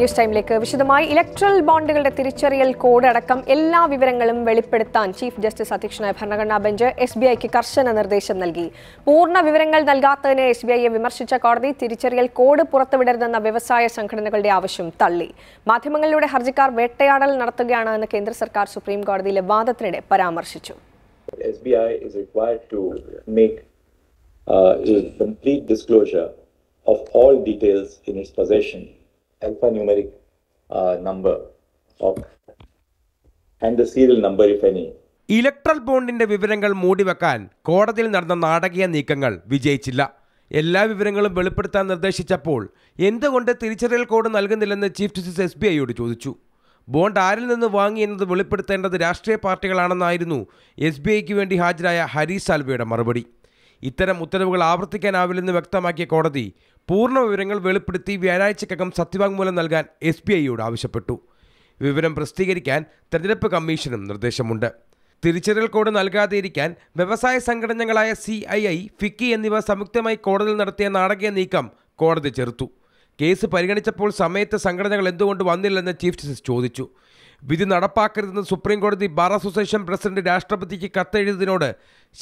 News ടൈമിലേക്ക്. വിശദമായി electoral ബോണ്ടുകളുടെ തിരിച്ചറിയൽ കോഡ് അടക്കം എല്ലാ വിവരങ്ങളും വെളിപ്പെടുത്താൻ ചീഫ് ജസ്റ്റിസ് അധ്യക്ഷനായ ഭരണഘടനാ ബെഞ്ച് SBIക്ക് കർശന നിർദ്ദേശം നൽകി. പൂർണ്ണ വിവരങ്ങൾ നൽകാത്തതിന് SBIയെ വിമർശിച്ച കോടതി തിരിച്ചറിയൽ കോഡ് പുറത്തുവിടരുതെന്ന വ്യവസായ സംഘടനകളുടെ ആവശ്യം തള്ളി. മാധ്യമങ്ങളിലൂടെ ഹർജിക്കാർ വേട്ടയാടൽ നടത്തുകയാണ് എന്ന് കേന്ദ്ര സർക്കാർ സുപ്രീം കോടതിയിലെ വാദത്തിനിടെ പരാമർശിച്ചു. SBI is required to make complete disclosure of all details in its possession. Alphanumeric number and the serial number if any. Electoral ബോണ്ടിന്റെ വിവരങ്ങൾ മൂടിവെക്കാൻ കോടതിയിൽ നടന്ന നാടകീയ നീക്കങ്ങൾ വിജയിച്ചില്ല. എല്ലാ വിവരങ്ങളും വെളിപ്പെടുത്താൻ നിർദ്ദേശിച്ചപ്പോൾ എന്തുകൊണ്ട് തിരിച്ചറിയൽ കോഡ് നൽകുന്നില്ലെന്ന് ചീഫ് ജസ്റ്റിസ് SBIയോട് ചോദിച്ചു. ബോണ്ട് ആരിൽ നിന്ന് വാങ്ങി എന്നത് വെളിപ്പെടുത്തേണ്ടത് രാഷ്ട്രീയ പാർട്ടികളാണെന്നായിരുന്നു SBIക്ക് വേണ്ടി ഹാജരായ ഹരീഷ് സാൽവയുടെ മറുപടി. ഇത്തരം ഉത്തരവുകൾ ആവർത്തിക്കാനാവില്ലെന്ന് വ്യക്തമാക്കിയ കോടതി പൂർണ്ണ വിവരങ്ങൾ വെളിപ്പെടുത്തി വ്യാഴാഴ്ചക്കകം സത്യവാങ്മൂലം നൽകാൻ SBIയോട് ആവശ്യപ്പെട്ടു. വിവരം പ്രസിദ്ധീകരിക്കാൻ തെരഞ്ഞെടുപ്പ് കമ്മീഷനും നിർദ്ദേശമുണ്ട്. തിരിച്ചറിയൽ കോഡ് നൽകാതെയിരിക്കാൻ വ്യവസായ സംഘടനകളായ CII, ഫിക്കി എന്നിവ സംയുക്തമായി കോടതിയിൽ നടത്തിയ നാടകീയ നീക്കം കോടതി ചെറുത്തു. കേസ് പരിഗണിച്ചപ്പോൾ സമയത്ത് സംഘടനകൾ എന്തുകൊണ്ട് വന്നില്ലെന്ന് ചീഫ് ജസ്റ്റിസ് ചോദിച്ചു. വിധി നടപ്പാക്കരുതെന്ന് സുപ്രീംകോടതി ബാർ അസോസിയേഷൻ പ്രസിഡന്റ് രാഷ്ട്രപതിക്ക് കത്തെഴുതിയതിനോട്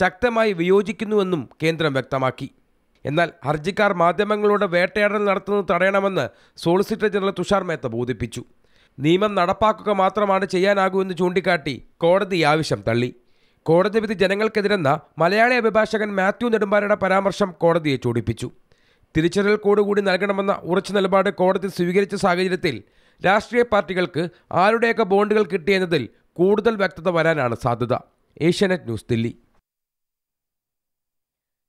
ശക്തമായി വിയോജിക്കുന്നുവെന്നും കേന്ദ്രം വ്യക്തമാക്കി. എന്നാൽ ഹർജിക്കാർ മാധ്യമങ്ങളോട് വേട്ടയാടൽ നടത്തുന്നത് തടയണമെന്ന് സോളിസിറ്റർ ജനറൽ തുഷാർ മേത്ത ബോധിപ്പിച്ചു. നിയമം നടപ്പാക്കുക മാത്രമാണ് ചെയ്യാനാകൂ എന്ന് ചൂണ്ടിക്കാട്ടി കോടതി ആവശ്യം തള്ളി. കോടതി വിധി ജനങ്ങൾക്കെതിരെന്ന മലയാളി അഭിഭാഷകൻ മാത്യു നെടുമ്പാലയുടെ പരാമർശം കോടതിയെ ചൂടിപ്പിച്ചു. തിരിച്ചറിയൽ കോഡ് കൂടി നൽകണമെന്ന ഉറച്ച നിലപാട് കോടതി സ്വീകരിച്ച സാഹചര്യത്തിൽ രാഷ്ട്രീയ പാർട്ടികൾക്ക് ആരുടെയൊക്കെ ബോണ്ടുകൾ കിട്ടിയെന്നതിൽ കൂടുതൽ വ്യക്തത വരാനാണ് സാധ്യത. ഏഷ്യാനെറ്റ് ന്യൂസ്, ദില്ലി.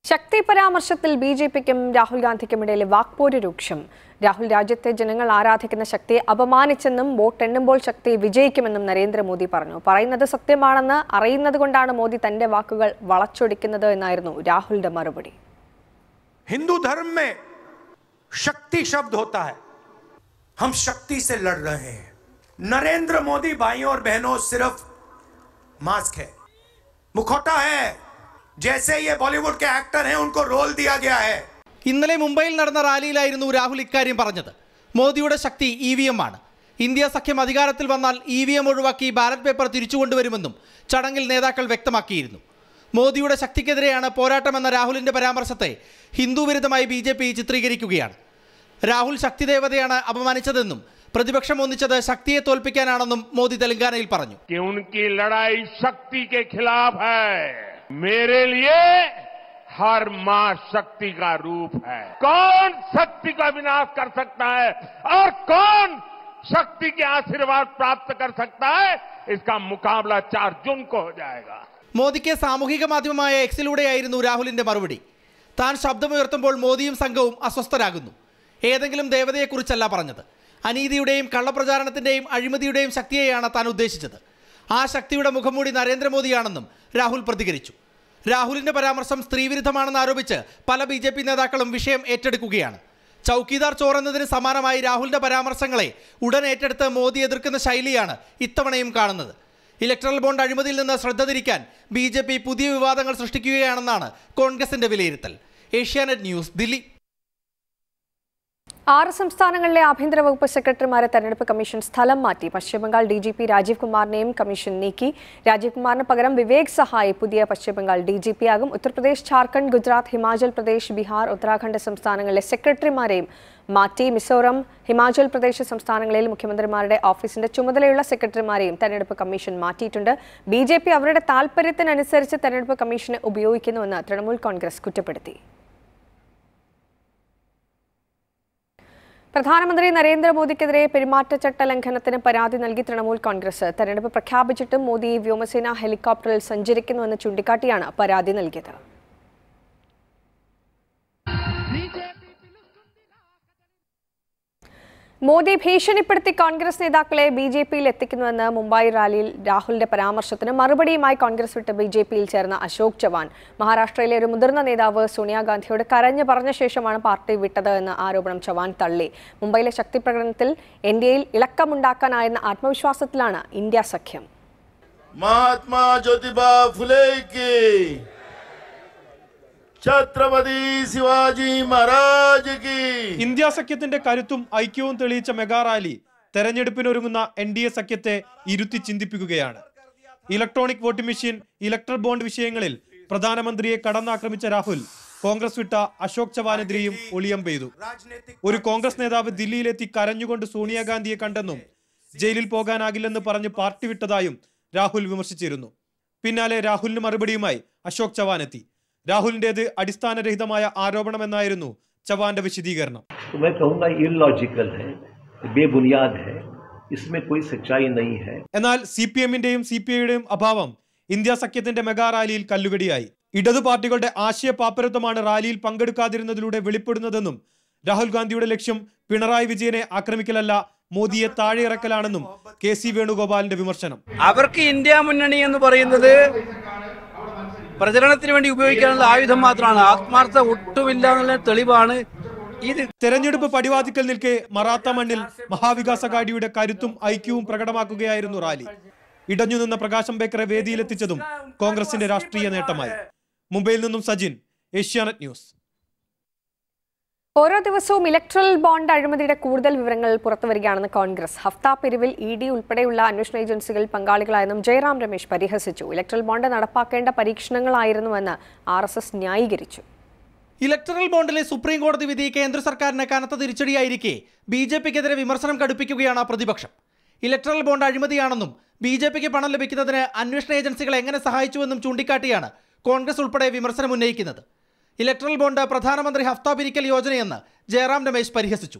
ശക്തി പരാമർശത്തിൽ BJPക്കും രാഹുൽ ഗാന്ധിക്കും ഇടയിലെ വാക്പോര് രൂക്ഷം. രാഹുൽ രാജ്യത്തെ ജനങ്ങൾ ആരാധിക്കുന്ന ശക്തിയെ അപമാനിച്ചെന്നും വോട്ടെണ്ണുമ്പോൾ ശക്തി വിജയിക്കുമെന്നും നരേന്ദ്രമോദി പറഞ്ഞു. പറയുന്നത് സത്യമാണെന്ന് അറിയുന്നത് കൊണ്ടാണ് മോദി തന്റെ വാക്കുകൾ വളച്ചൊടിക്കുന്നത് എന്നായിരുന്നു രാഹുലിന്റെ മറുപടി. हिंदू धर्म में शक्ति शब्द होता है, हम शक्ति से लड़ रहे हैं. नरेंद्र मोदी भाइयों और बहनों सिर्फ मास्क है, मुखौटा है. जैसे ये बॉलीवुड के एक्टर हैं उनको रोल दिया गया है. ഇന്നലെ മുംബൈയിൽ നടന്ന റാലിയിലായിരുന്നു രാഹുൽ ഇക്കാര്യം പറഞ്ഞത്. മോദിയുടെ ശക്തി EVM ആണ്. ഇന്ത്യ സഖ്യം അധികാരത്തിൽ വന്നാൽ EVM ഒഴിവാക്കി ബാലറ്റ് പേപ്പർ തിരിച്ചുകൊണ്ടുവരുമെന്നും ചടങ്ങിൽ നേതാക്കൾ വ്യക്തമാക്കിയിരുന്നു. മോദിയുടെ ശക്തിക്കെതിരെയാണ് പോരാട്ടമെന്ന രാഹുലിൻ്റെ പരാമർശത്തെ ഹിന്ദു വിരുദ്ധമായി BJP ചിത്രീകരിക്കുകയാണ്. രാഹുൽ ശക്തി ദേവതയാണ് അപമാനിച്ചതെന്നും പ്രതിപക്ഷം ഒന്നിച്ചത് ശക്തിയെ തോൽപ്പിക്കാനാണെന്നും മോദി തെലങ്കാനയിൽ പറഞ്ഞു. ഉൻകി ലഡായി ശക്തി കെ ഖിലാഫ് ഹൈ, മേരേ ലിയേ ഹർ മാ ശക്തി കാ രൂപ് ഹൈ. കൗൺ ശക്തി കാ വിനാശ് കർ സക്താ ഹൈ ഔർ കൗൺ ശക്തി കെ ആശീർവാദ് പ്രാപ്ത് കർ സക്താ ഹൈ, ഇസ്കാ മുഖാബല 4 ജൂൺ കോ ഹോ ജായേഗാ. മോദിക്ക് സാമൂഹിക മാധ്യമമായ എക്സിലൂടെയായിരുന്നു രാഹുലിൻ്റെ മറുപടി. താൻ ശബ്ദമുയർത്തുമ്പോൾ മോദിയും സംഘവും അസ്വസ്ഥരാകുന്നു. ഏതെങ്കിലും ദേവതയെക്കുറിച്ചല്ല പറഞ്ഞത്, അനീതിയുടെയും കള്ളപ്രചാരണത്തിൻ്റെയും അഴിമതിയുടെയും ശക്തിയെയാണ് താൻ ഉദ്ദേശിച്ചത്. ആ ശക്തിയുടെ മുഖംമൂടി നരേന്ദ്രമോദിയാണെന്നും രാഹുൽ പ്രതികരിച്ചു. രാഹുലിൻ്റെ പരാമർശം സ്ത്രീവിരുദ്ധമാണെന്ന് ആരോപിച്ച് പല BJP നേതാക്കളും വിഷയം ഏറ്റെടുക്കുകയാണ്. ചൌക്കിദാർ ചോറെന്നതിന് സമാനമായി രാഹുലിൻ്റെ പരാമർശങ്ങളെ ഉടൻ ഏറ്റെടുത്ത് മോദി എതിർക്കുന്ന ശൈലിയാണ് ഇത്തവണയും കാണുന്നത്. ഇലക്ട്രൽ ബോണ്ട് അഴിമതിയിൽ നിന്ന് ശ്രദ്ധ തിരിക്കാൻ BJP പുതിയ വിവാദങ്ങൾ സൃഷ്ടിക്കുകയാണെന്നാണ് കോൺഗ്രസിന്റെ വിലയിരുത്തൽ. ഏഷ്യാനെറ്റ് ന്യൂസ്, ദില്ലി. 6 സംസ്ഥാനങ്ങളിലെ ആഭ്യന്തര വകുപ്പ് സെക്രട്ടറിമാരെ തെരഞ്ഞെടുപ്പ് കമ്മീഷൻ സ്ഥലം മാറ്റി. പശ്ചിമബംഗാൾ DGP രാജീവ് കുമാറിനെയും കമ്മീഷൻ നീക്കി. രാജീവ് കുമാറിന് പകരം വിവേക് സഹായ് പുതിയ പശ്ചിമബംഗാൾ DGP ആകും. ഉത്തർപ്രദേശ്, ഝാർഖണ്ഡ്, ഗുജറാത്ത്, ഹിമാചൽ പ്രദേശ്, ബീഹാർ, ഉത്തരാഖണ്ഡ് സംസ്ഥാനങ്ങളിലെ സെക്രട്ടറിമാരെയും മാറ്റി. മിസോറം, ഹിമാചൽ പ്രദേശ് സംസ്ഥാനങ്ങളിൽ മുഖ്യമന്ത്രിമാരുടെ ഓഫീസിന്റെ ചുമതലയുള്ള സെക്രട്ടറിമാരെയും തെരഞ്ഞെടുപ്പ് കമ്മീഷൻ മാറ്റിയിട്ടുണ്ട്. BJP അവരുടെ താൽപര്യത്തിനനുസരിച്ച് തെരഞ്ഞെടുപ്പ് കമ്മീഷനെ ഉപയോഗിക്കുന്നുവെന്ന് തൃണമൂൽ കോൺഗ്രസ് കുറ്റപ്പെടുത്തി. പ്രധാനമന്ത്രി നരേന്ദ്രമോദിക്കെതിരെ പെരുമാറ്റച്ചട്ട ലംഘനത്തിന് പരാതി നൽകി തൃണമൂൽ കോൺഗ്രസ്. തെരഞ്ഞെടുപ്പ് പ്രഖ്യാപിച്ചിട്ടും മോദി വ്യോമസേന ഹെലികോപ്റ്ററിൽ സഞ്ചരിക്കുന്നുവെന്ന് ചൂണ്ടിക്കാട്ടിയാണ് പരാതി നൽകിയത്. മോദി ഭീഷണിപ്പെടുത്തി കോൺഗ്രസ് നേതാക്കളെ BJPയിൽ എത്തിക്കുന്നുവെന്ന് മുംബൈ റാലിയിൽ രാഹുലിന്റെ പരാമർശത്തിന് മറുപടിയുമായി കോൺഗ്രസ് വിട്ട് BJPയിൽ ചേർന്ന അശോക് ചവാൻ. മഹാരാഷ്ട്രയിലെ ഒരു മുതിർന്ന നേതാവ് സോണിയാഗാന്ധിയോട് കരഞ്ഞു പറഞ്ഞ ശേഷമാണ് പാർട്ടി വിട്ടത് എന്ന ആരോപണം ചവാൻ തള്ളി. മുംബൈയിലെ ശക്തി പ്രകടനത്തിൽ NDAയിൽ ഇളക്കമുണ്ടാക്കാനായെന്ന ആത്മവിശ്വാസത്തിലാണ് ഇന്ത്യ സഖ്യം. മഹാത്മാ ജ്യോതിബാ ഫുലെ ഛത്രപതി ശിവാജി മഹാരാജ് കി. ഇന്ത്യ സഖ്യത്തിന്റെ കരുത്തും ഐക്യവും തെളിയിച്ച മെഗാ റാലി തെരഞ്ഞെടുപ്പിനൊരുങ്ങുന്ന NDA സഖ്യത്തെ ഇരുത്തി ചിന്തിപ്പിക്കുകയാണ്. Electronic voting machine, electoral bond വിഷയങ്ങളിൽ പ്രധാനമന്ത്രിയെ കടന്നാക്രമിച്ച രാഹുൽ കോൺഗ്രസ് വിട്ട അശോക് ചവാനെതിരെയും ഒളിയം പെയ്തു. ഒരു കോൺഗ്രസ് നേതാവ് ദില്ലിയിലെത്തി കരഞ്ഞുകൊണ്ട് സോണിയാഗാന്ധിയെ കണ്ടെന്നും ജയിലിൽ പോകാനാകില്ലെന്ന് പറഞ്ഞ് പാർട്ടി വിട്ടതായും രാഹുൽ വിമർശിച്ചിരുന്നു. പിന്നാലെ രാഹുലിന് മറുപടിയുമായി അശോക് ചവാൻ എത്തി. രാഹുലിന്റേത് അടിസ്ഥാനരഹിതമായ ആരോപണമെന്നായിരുന്നു ചവാന്റെ വിശദീകരണം. എന്നാൽ CPM-ന്റെയും CPI-യുടെയും അഭാവം ഇന്ത്യ സഖ്യത്തിന്റെ മെഗാ റാലിയിൽ കല്ലുകടിയായി. ഇടതു പാർട്ടികളുടെ ആശയ പാപ്പരത്വമാണ് റാലിയിൽ പങ്കെടുക്കാതിരുന്നതിലൂടെ വെളിപ്പെടുന്നതെന്നും രാഹുൽ ഗാന്ധിയുടെ ലക്ഷ്യം പിണറായി വിജയനെ ആക്രമിക്കലല്ല മോദിയെ താഴെയിറക്കലാണെന്നും KC വേണുഗോപാലിന്റെ വിമർശനം. അവർക്ക് ഇന്ത്യ മുന്നണി എന്ന് പറയുന്നത് പ്രചരണത്തിന് വേണ്ടി ഉപയോഗിക്കാനുള്ള ആയുധം മാത്രമാണ്, ആത്മാർത്ഥത ഒട്ടുമില്ല എന്നുള്ള തെളിവാണ് ഇത്. തെരഞ്ഞെടുപ്പ് പടിവാതിക്കൽ നിൽക്കെ മറാത്ത മണ്ണിൽ മഹാവികാസഘാടിയുടെ കരുത്തും ഐക്യവും പ്രകടമാക്കുകയായിരുന്നു റാലി. ഇടഞ്ഞുനിന്ന പ്രകാശം ബേക്കറെ വേദിയിലെത്തിച്ചതും കോൺഗ്രസിന്റെ രാഷ്ട്രീയ നേട്ടമായി. മുംബൈയിൽ നിന്നും സജിൻ, ഏഷ്യാനെറ്റ് ന്യൂസ്. ഓരോ ദിവസവും ഇലക്ട്രൽ ബോണ്ട് അഴിമതിയുടെ കൂടുതൽ വിവരങ്ങൾ പുറത്തുവരികയാണെന്ന് കോൺഗ്രസ്. ഹഫ്താ പിരിവിൽ ED ഉൾപ്പെടെയുള്ള അന്വേഷണ ഏജൻസികൾ പങ്കാളികളായെന്നും ജയറാം രമേശ് പരിഹസിച്ചു. ഇലക്ട്രൽ ബോണ്ട് നടപ്പാക്കേണ്ട പരീക്ഷണങ്ങളായിരുന്നുവെന്ന് RSS ന്യായീകരിച്ചു. ഇലക്ട്രൽ ബോണ്ടിലെ സുപ്രീം കോടതി വിധി കേന്ദ്ര സർക്കാരിന് കനത്ത തിരിച്ചടിയായിരിക്കെ BJPക്കെതിരെ വിമർശനം കടുപ്പിക്കുകയാണ് പ്രതിപക്ഷം. ഇലക്ട്രൽ ബോണ്ട് അഴിമതിയാണെന്നും BJPക്ക് പണം ലഭിക്കുന്നതിന് അന്വേഷണ ഏജൻസികൾ എങ്ങനെ സഹായിച്ചുവെന്നും ചൂണ്ടിക്കാട്ടിയാണ് കോൺഗ്രസ് ഉൾപ്പെടെ വിമർശനം ഉന്നയിക്കുന്നത്. ഇലക്ട്രൽ ബോണ്ട് പ്രധാനമന്ത്രി ഹഫ്താ പിരിക്കൽ യോജനയെന്ന് ജയറാം രമേശ് പരിഹസിച്ചു.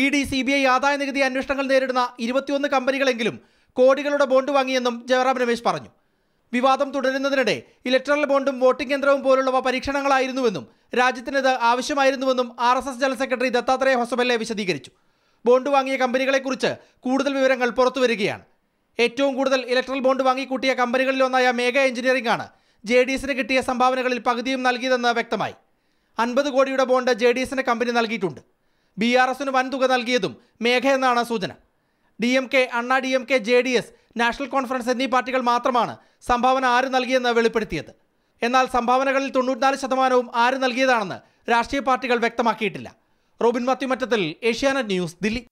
ED, CBI ആദായനികുതി അന്വേഷണങ്ങൾ നേരിടുന്ന 21 കമ്പനികളെങ്കിലും കോടികളുടെ ബോണ്ട് വാങ്ങിയെന്നും ജയറാം രമേശ് പറഞ്ഞു. വിവാദം തുടരുന്നതിനിടെ ഇലക്ട്രൽ ബോണ്ടും വോട്ടിംഗ് യന്ത്രവും പോലുള്ളവ പരീക്ഷണങ്ങളായിരുന്നുവെന്നും രാജ്യത്തിനത് ആവശ്യമായിരുന്നുവെന്നും RSS general secretary Dattatreya Hosabale വിശദീകരിച്ചു. ബോണ്ട് വാങ്ങിയ കമ്പനികളെക്കുറിച്ച് കൂടുതൽ വിവരങ്ങൾ പുറത്തുവരികയാണ്. ഏറ്റവും കൂടുതൽ ഇലക്ട്രൽ ബോണ്ട് വാങ്ങിക്കൂട്ടിയ കമ്പനികളിലൊന്നായ മേഘ എഞ്ചിനീയറിംഗ് ആണ് JDSന് കിട്ടിയ സംഭാവനകളിൽ പകുതിയും നൽകിയതെന്ന് വ്യക്തമായി. 50 കോടിയുടെ ബോണ്ട് JDSന് കമ്പനി നൽകിയിട്ടുണ്ട്. BRSന് വൻതുക നൽകിയതും മേഘ എന്നാണ് സൂചന. DMK, അണ്ണാ DMK, JDS, നാഷണൽ കോൺഫറൻസ് എന്നീ പാർട്ടികൾ മാത്രമാണ് സംഭാവന ആര് നൽകിയെന്ന് വെളിപ്പെടുത്തിയത്. എന്നാൽ സംഭാവനകളിൽ 94% ആര് നൽകിയതാണെന്ന് രാഷ്ട്രീയ പാർട്ടികൾ വ്യക്തമാക്കിയിട്ടില്ല. Robin Mathew Mattathil, Asianet news, Delhi.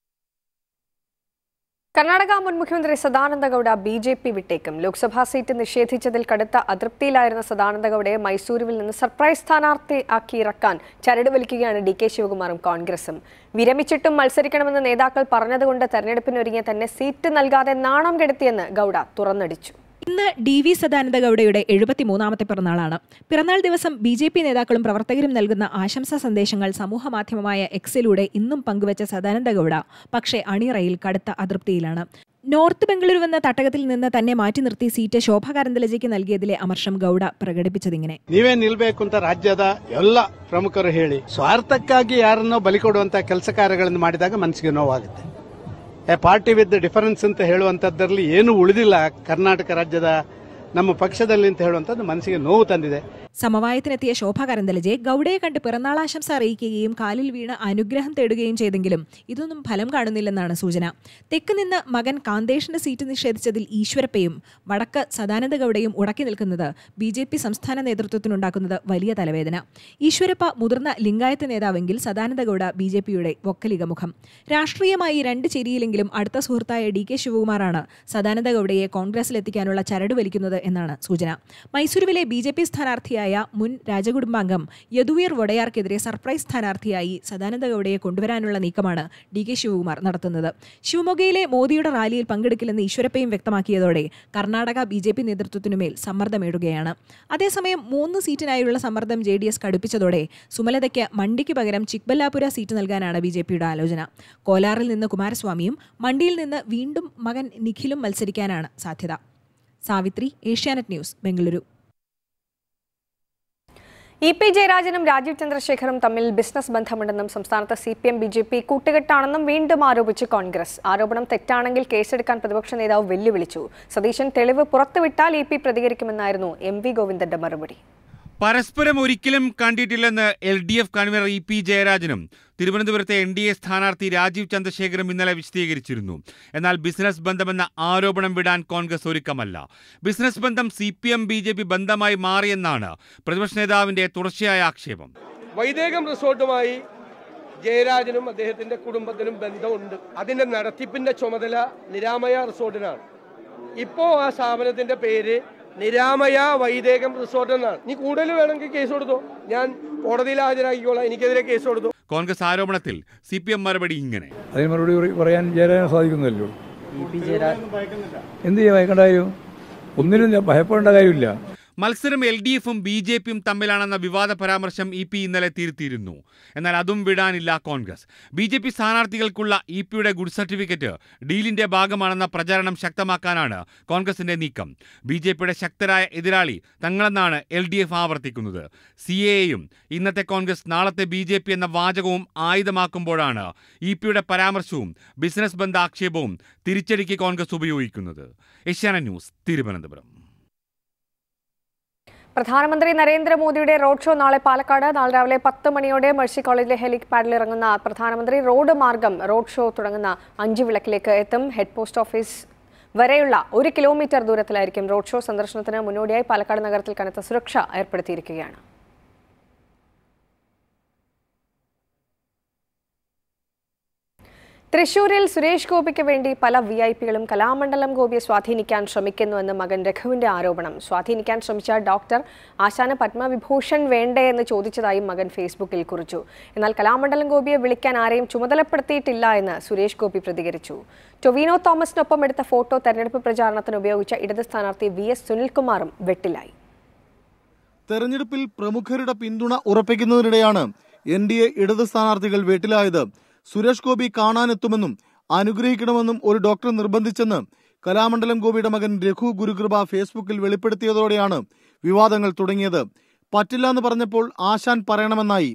കർണാടക മുൻ മുഖ്യമന്ത്രി സദാനന്ദ ഗൌഡ BJP വിട്ടേക്കും. ലോക്സഭാ സീറ്റ് നിഷേധിച്ചതിൽ കടുത്ത അതൃപ്തിയിലായിരുന്ന സദാനന്ദ ഗൌഡയെ മൈസൂരുവിൽ നിന്ന് സർപ്രൈസ് സ്ഥാനാർത്ഥി ആക്കി ഇറക്കാൻ ചരട് വലിക്കുകയാണ് DK ശിവകുമാറും കോൺഗ്രസും. വിരമിച്ചിട്ടും മത്സരിക്കണമെന്ന് നേതാക്കൾ പറഞ്ഞതുകൊണ്ട് തെരഞ്ഞെടുപ്പിനൊരുങ്ങിയ തന്നെ സീറ്റ് നൽകാതെ നാണം കെടുത്തിയെന്ന് ഗൌഡ തുറന്നടിച്ചു. ഇന്ന് DV സദാനന്ദ ഗൌഡയുടെ 73-ാമത്തെ പിറന്നാളാണ്. പിറന്നാൾ ദിവസം BJP നേതാക്കളും പ്രവർത്തകരും നൽകുന്ന ആശംസാ സന്ദേശങ്ങൾ സമൂഹമാധ്യമമായ X-ലൂടെ ഇന്നും പങ്കുവച്ച സദാനന്ദ ഗൌഡ പക്ഷേ അണിയറയിൽ കടുത്ത അതൃപ്തിയിലാണ്. നോർത്ത് ബംഗളൂരു എന്ന തട്ടകത്തിൽ നിന്ന് തന്നെ മാറ്റി നിർത്തി സീറ്റ് ശോഭാ കರಂದಲಜೆಗೆ നൽകിയതിലെ അമർഷം ഗൌഡ പ്രകടിപ്പിച്ചതിങ്ങനെ: "നീവേ നിൽಬೇಕು ಅಂತ ರಾಜ್ಯದ ಎಲ್ಲ ಪ್ರಮುಖರು ಹೇಳಿ ಸ್ವಾರ್ಥಕ್ಕಾಗಿ ಯಾರನ್ನೋ ಬಲಿಕೊಡುವಂತ ಕೆಲಸ ಕಾರ್ಯಗಳನ್ನು ಮಾಡಿದಾಗ ಮನಸ್ಸಿಗೆ ನೋವಾಗುತ್ತೆ. ಎ ಪಾರ್ಟಿ ವಿತ್ ಡಿಫರೆನ್ಸ್ ಅಂತ ಹೇಳುವಂಥದ್ದರಲ್ಲಿ ಏನು ಉಳಿದಿಲ್ಲ ಕರ್ನಾಟಕ ರಾಜ್ಯದ ನಮ್ಮ ಪಕ್ಷದಲ್ಲಿ ಅಂತ ಹೇಳುವಂಥದ್ದು ಮನಸ್ಸಿಗೆ ನೋವು ತಂದಿದೆ." സമവായത്തിനെത്തിയ ശോഭാ കರಂದಲಜೆ ഗൌഡയെ കണ്ട് പിറന്നാളാശംസ അറിയിക്കുകയും കാലിൽ വീണ് അനുഗ്രഹം തേടുകയും ചെയ്തെങ്കിലും ഇതൊന്നും ഫലം കാണുന്നില്ലെന്നാണ് സൂചന. തെക്ക് നിന്ന് മകൻ കാന്തേഷിന്റെ സീറ്റ് നിഷേധിച്ചതിൽ ഈശ്വരപ്പയും വടക്ക് സദാനന്ദ ഗൌഡയും ഉടക്കി നിൽക്കുന്നത് BJP സംസ്ഥാന നേതൃത്വത്തിനുണ്ടാക്കുന്നത് വലിയ തലവേദന. ഈശ്വരപ്പ മുതിർന്ന ലിംഗായത്ത് നേതാവെങ്കിൽ സദാനന്ദ ഗൌഡ BJPയുടെ വക്കലിക മുഖം. രാഷ്ട്രീയമായി രണ്ട് ചേരിയിലെങ്കിലും അടുത്ത സുഹൃത്തായ DK ശിവകുമാറാണ് സദാനന്ദ ഗൌഡയെ കോൺഗ്രസിലെത്തിക്കാനുള്ള ചരട് വലിക്കുന്നത് എന്നാണ് സൂചന. മൈസൂരുവിലെ BJP സ്ഥാനാർത്ഥിയായി മുൻ രാജകുടുംബാംഗം യദുവീർ വൊഡയാർക്കെതിരെ സർപ്രൈസ് സ്ഥാനാർത്ഥിയായി സദാനന്ദ ഗൌഡയെ കൊണ്ടുവരാനുള്ള നീക്കമാണ് DK ശിവകുമാർ നടത്തുന്നത്. ശിവമൊഗയിലെ മോദിയുടെ റാലിയിൽ പങ്കെടുക്കില്ലെന്ന് ഈശ്വരപ്പയും വ്യക്തമാക്കിയതോടെ കർണാടക BJP നേതൃത്വത്തിനുമേൽ സമ്മർദ്ദമേറുകയാണ്. അതേസമയം 3 സീറ്റിനായുള്ള സമ്മർദ്ദം JDS കടുപ്പിച്ചതോടെ സുമലതയ്ക്ക് മണ്ഡിക്ക് പകരം ചിക്ബല്ലാപുര സീറ്റ് നൽകാനാണ് BJPയുടെ ആലോചന. കോലാറിൽ നിന്ന് കുമാരസ്വാമിയും മണ്ഡിയിൽ നിന്ന് വീണ്ടും മകൻ നിഖിലും മത്സരിക്കാനാണ് സാധ്യത. സാവിത്രി, ഏഷ്യാനെറ്റ് ന്യൂസ്, ബംഗളൂരു. EP ജയരാജനും രാജീവ് ചന്ദ്രശേഖറും തമ്മിൽ ബിസിനസ് ബന്ധമുണ്ടെന്നും സംസ്ഥാനത്ത് CPM-BJP കൂട്ടുകെട്ടാണെന്നും വീണ്ടും ആരോപിച്ച് കോൺഗ്രസ്. ആരോപണം തെറ്റാണെങ്കിൽ കേസെടുക്കാൻ പ്രതിപക്ഷ നേതാവ് വെല്ലുവിളിച്ചു. സതീശൻ തെളിവ് പുറത്തുവിട്ടാൽ EP പ്രതികരിക്കുമെന്നായിരുന്നു MV ഗോവിന്ദന്റെ മറുപടി. പരസ്പരം ഒരിക്കലും കണ്ടിട്ടില്ലെന്ന് LDF കൺവീനർ EP ജയരാജനും തിരുവനന്തപുരത്തെ NDA സ്ഥാനാർത്ഥി രാജീവ് ചന്ദ്രശേഖരും ഇന്നലെ വിശദീകരിച്ചിരുന്നു. എന്നാൽ ബിസിനസ് ബന്ധമെന്ന ആരോപണം വിടാൻ കോൺഗ്രസ് ഒരുക്കമല്ല. ബിസിനസ് ബന്ധം CPM BJP ബന്ധമായി മാറിയെന്നാണ് പ്രതിപക്ഷ നേതാവിന്റെ തുടർച്ചയായ ആക്ഷേപം. വൈദേകം റിസോർട്ടുമായി ജയരാജനും അദ്ദേഹത്തിന്റെ കുടുംബത്തിനും ബന്ധമുണ്ട്. അതിന്റെ നടത്തിപ്പിന്റെ ചുമതല നിരാമയ റിസോർട്ടിനാണ്. ഇപ്പോൾ ആ സ്ഥാപനത്തിന്റെ പേര് നിരാമയ വൈദേകം റിസോർട്ട് എന്നാണ്. നീ കൂടുതൽ വേണമെങ്കിൽ കേസ് കൊടുത്തോ, ഞാൻ കോടതിയിൽ ഹാജരാക്കിക്കോളാം, എനിക്കെതിരെ കേസ് കൊടുത്തു. കോൺഗ്രസ് ആരോപണത്തിൽ CPM മറുപടി ഇങ്ങനെ, അതിന് മറുപടി പറയാൻ ജയരാജന് സാധിക്കുന്നല്ലോ. എന്ത് ചെയ്യാൻ ഭയക്കേണ്ട കാര്യം, ഒന്നിനും ഭയപ്പെടേണ്ട കാര്യമില്ല. മത്സരം LDF ഉം BJP യും തമ്മിലാണെന്ന വിവാദ പരാമർശം EP ഇന്നലെ തിരുത്തിയിരുന്നു. എന്നാൽ അതും വിടാനില്ല കോൺഗ്രസ്. BJP സ്ഥാനാർത്ഥികൾക്കുള്ള EPയുടെ ഗുഡ് സർട്ടിഫിക്കറ്റ് ഡീലിന്റെ ഭാഗമാണെന്ന പ്രചാരണം ശക്തമാക്കാനാണ് കോൺഗ്രസിന്റെ നീക്കം. BJPയുടെ ശക്തരായ എതിരാളി തങ്ങളെന്നാണ് LDF ആവർത്തിക്കുന്നത്. CAA യും ഇന്നത്തെ കോൺഗ്രസ് നാളത്തെ BJP എന്ന വാചകവും ആയുധമാക്കുമ്പോഴാണ് EPയുടെ പരാമർശവും ബിസിനസ് ബന്ധ ആക്ഷേപവും തിരിച്ചടിക്ക് കോൺഗ്രസ് ഉപയോഗിക്കുന്നത്. ഏഷ്യാനെറ്റ് ന്യൂസ്, തിരുവനന്തപുരം. പ്രധാനമന്ത്രി നരേന്ദ്രമോദിയുടെ റോഡ് ഷോ നാളെ പാലക്കാട്. നാളെ രാവിലെ 10 മണിയോടെ മെഴ്സി കോളേജിലെ ഹെലിപാഡിൽ ഇറങ്ങുന്ന പ്രധാനമന്ത്രി റോഡ് മാർഗം റോഡ് ഷോ തുടങ്ങുന്ന 5 വിളക്കിലേക്ക് എത്തും. ഹെഡ് പോസ്റ്റ് ഓഫീസ് വരെയുള്ള 1 കിലോമീറ്റർ ദൂരത്തിലായിരിക്കും റോഡ് ഷോ. സന്ദർശനത്തിന് മുന്നോടിയായി പാലക്കാട് നഗരത്തിൽ കനത്ത സുരക്ഷ ഏർപ്പെടുത്തിയിരിക്കുകയാണ്. തൃശൂരിൽ സുരേഷ് ഗോപിക്ക് വേണ്ടി പല VIP കളും കലാമണ്ഡലം ഗോപിയെ സ്വാധീനിക്കാൻ ശ്രമിക്കുന്നുവെന്ന് മകൻ രഘുവിന്റെ ആരോപണം. സ്വാധീനിക്കാൻ ശ്രമിച്ച ഡോക്ടർ ആശാന പത്മവിഭൂഷൺ വേണ്ടേ എന്ന് ചോദിച്ചതായി മകൻ ഫേസ്ബുക്കിൽ കുറിച്ചു. എന്നാൽ കലാമണ്ഡലം ഗോപിയെ വിളിക്കാൻ ആരെയും ചുമതലപ്പെടുത്തിയിട്ടില്ല എന്ന് സുരേഷ് ഗോപി പ്രതികരിച്ചു. ടൊവിനോ തോമസിനൊപ്പം എടുത്ത ഫോട്ടോ തെരഞ്ഞെടുപ്പ് പ്രചാരണത്തിന് ഉപയോഗിച്ച ഇടത് സ്ഥാനാർത്ഥി VS സുനിൽകുമാറും വെട്ടിലായി. തെരഞ്ഞെടുപ്പിൽ പ്രമുഖരുടെ പിന്തുണ ഉറപ്പിക്കുന്നതിനിടെയാണ് NDA ഇടത് സ്ഥാനാർത്ഥികൾ വെട്ടിലായത്. സുരേഷ് ഗോപി കാണാനെത്തുമെന്നും അനുഗ്രഹിക്കണമെന്നും ഒരു ഡോക്ടർ നിർബന്ധിച്ചെന്ന് കലാമണ്ഡലം ഗോപിയുടെ മകൻ രഘു ഗുരുകൃപ ഫേസ്ബുക്കിൽ വെളിപ്പെടുത്തിയതോടെയാണ് വിവാദങ്ങൾ തുടങ്ങിയത്. പറ്റില്ല എന്ന് പറഞ്ഞപ്പോൾ ആശാൻ പറയണമെന്നായി,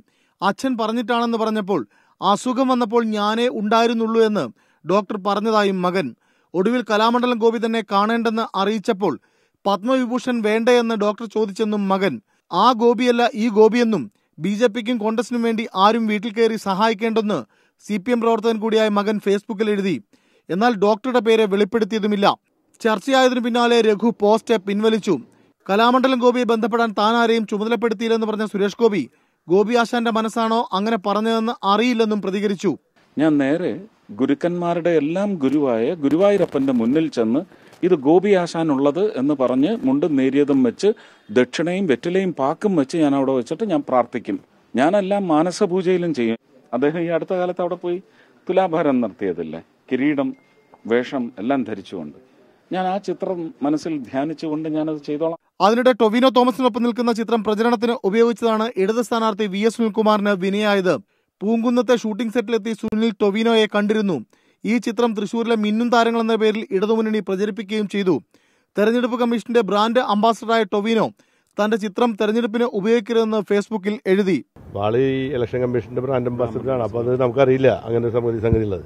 അച്ഛൻ പറഞ്ഞിട്ടാണെന്ന് പറഞ്ഞപ്പോൾ, അസുഖം വന്നപ്പോൾ ഞാനേ ഉണ്ടായിരുന്നുള്ളൂ എന്ന് ഡോക്ടർ പറഞ്ഞതായും മകൻ. ഒടുവിൽ കലാമണ്ഡലം ഗോപി തന്നെ കാണേണ്ടെന്ന് അറിയിച്ചപ്പോൾ പത്മവിഭൂഷൺ വേണ്ടേ എന്ന് ഡോക്ടർ ചോദിച്ചെന്നും മകൻ. ആ ഗോപിയല്ല ഈ ഗോപിയെന്നും BJP ക്കും കോൺഗ്രസിനും വേണ്ടി ആരും വീട്ടിൽ കയറി സഹായിക്കേണ്ടെന്ന് CPM പ്രവർത്തകൻ കൂടിയായ മകൻ ഫേസ്ബുക്കിൽ എഴുതി. എന്നാൽ ഡോക്ടറുടെ പേരെ വെളിപ്പെടുത്തിയതുമില്ല. ചർച്ചയായതിനു പിന്നാലെ രഘു പോസ്റ്റ് പിൻവലിച്ചു. കലാമണ്ഡലം ഗോപിയെ ബന്ധപ്പെടാൻ താൻ ആരെയും ചുമതലപ്പെടുത്തിയില്ലെന്ന് പറഞ്ഞ സുരേഷ് ഗോപി, ഗോപി ആശാന്റെ മനസ്സാണോ അങ്ങനെ പറഞ്ഞതെന്ന് അറിയില്ലെന്നും പ്രതികരിച്ചു. ഞാൻ നേരെ ഗുരുക്കന്മാരുടെ എല്ലാം ഗുരുവായ ഗുരുവായൂരപ്പന്റെ മുന്നിൽ ചെന്ന് ഇത് ഗോപി ആശാനുള്ളത് എന്ന് പറഞ്ഞ് മുണ്ടും നേരിയതും വെച്ച് ദക്ഷിണയും വെറ്റിലയും പാക്കും വെച്ച് ഞാൻ അവിടെ വെച്ചിട്ട് ഞാൻ പ്രാർത്ഥിക്കും. ഞാനെല്ലാം മാനസപൂജയിലും ചെയ്യും. അദ്ദേഹം ഈ അടുത്ത കാലത്ത് അവിടെ പോയി തുലാഭാരം നടത്തിയതില്ലേ, കിരീടം വേഷം എല്ലാം ധരിച്ചുകൊണ്ട്. ഞാൻ ആ ചിത്രം മനസ്സിൽ ധ്യാനിച്ചുകൊണ്ട് ഞാനത് ചെയ്തോളാം. അതിനിടെ ടൊവിനോ തോമസിനൊപ്പം നിൽക്കുന്ന ചിത്രം പ്രചരണത്തിന് ഉപയോഗിച്ചതാണ് ഇടത് സ്ഥാനാർത്ഥി VS സുനിൽകുമാറിന് വിനയായത്. പൂങ്കുന്നത്തെ ഷൂട്ടിംഗ് സെറ്റിലെത്തി സുനിൽ ടൊവിനോയെ കണ്ടിരുന്നു. ഈ ചിത്രം തൃശൂരിലെ മിന്നും താരങ്ങൾ എന്ന പേരിൽ ഇടതുമുന്നണി പ്രചരിപ്പിക്കുകയും ചെയ്തു. തെരഞ്ഞെടുപ്പ് കമ്മീഷന്റെ ബ്രാൻഡ് അംബാസഡറായ ടൊവിനോ തന്റെ ചിത്രം തെരഞ്ഞെടുപ്പിന് ഉപയോഗിക്കരുതെന്ന് ഫേസ്ബുക്കിൽ എഴുതി. വാളി ഇലക്ഷൻ കമ്മീഷന്റെ ബ്രാൻഡ് അംബാസഡറാണ്. അപ്പോൾ അത് നമുക്കറിയില്ല അങ്ങനെ സംഗതിയുള്ളത്.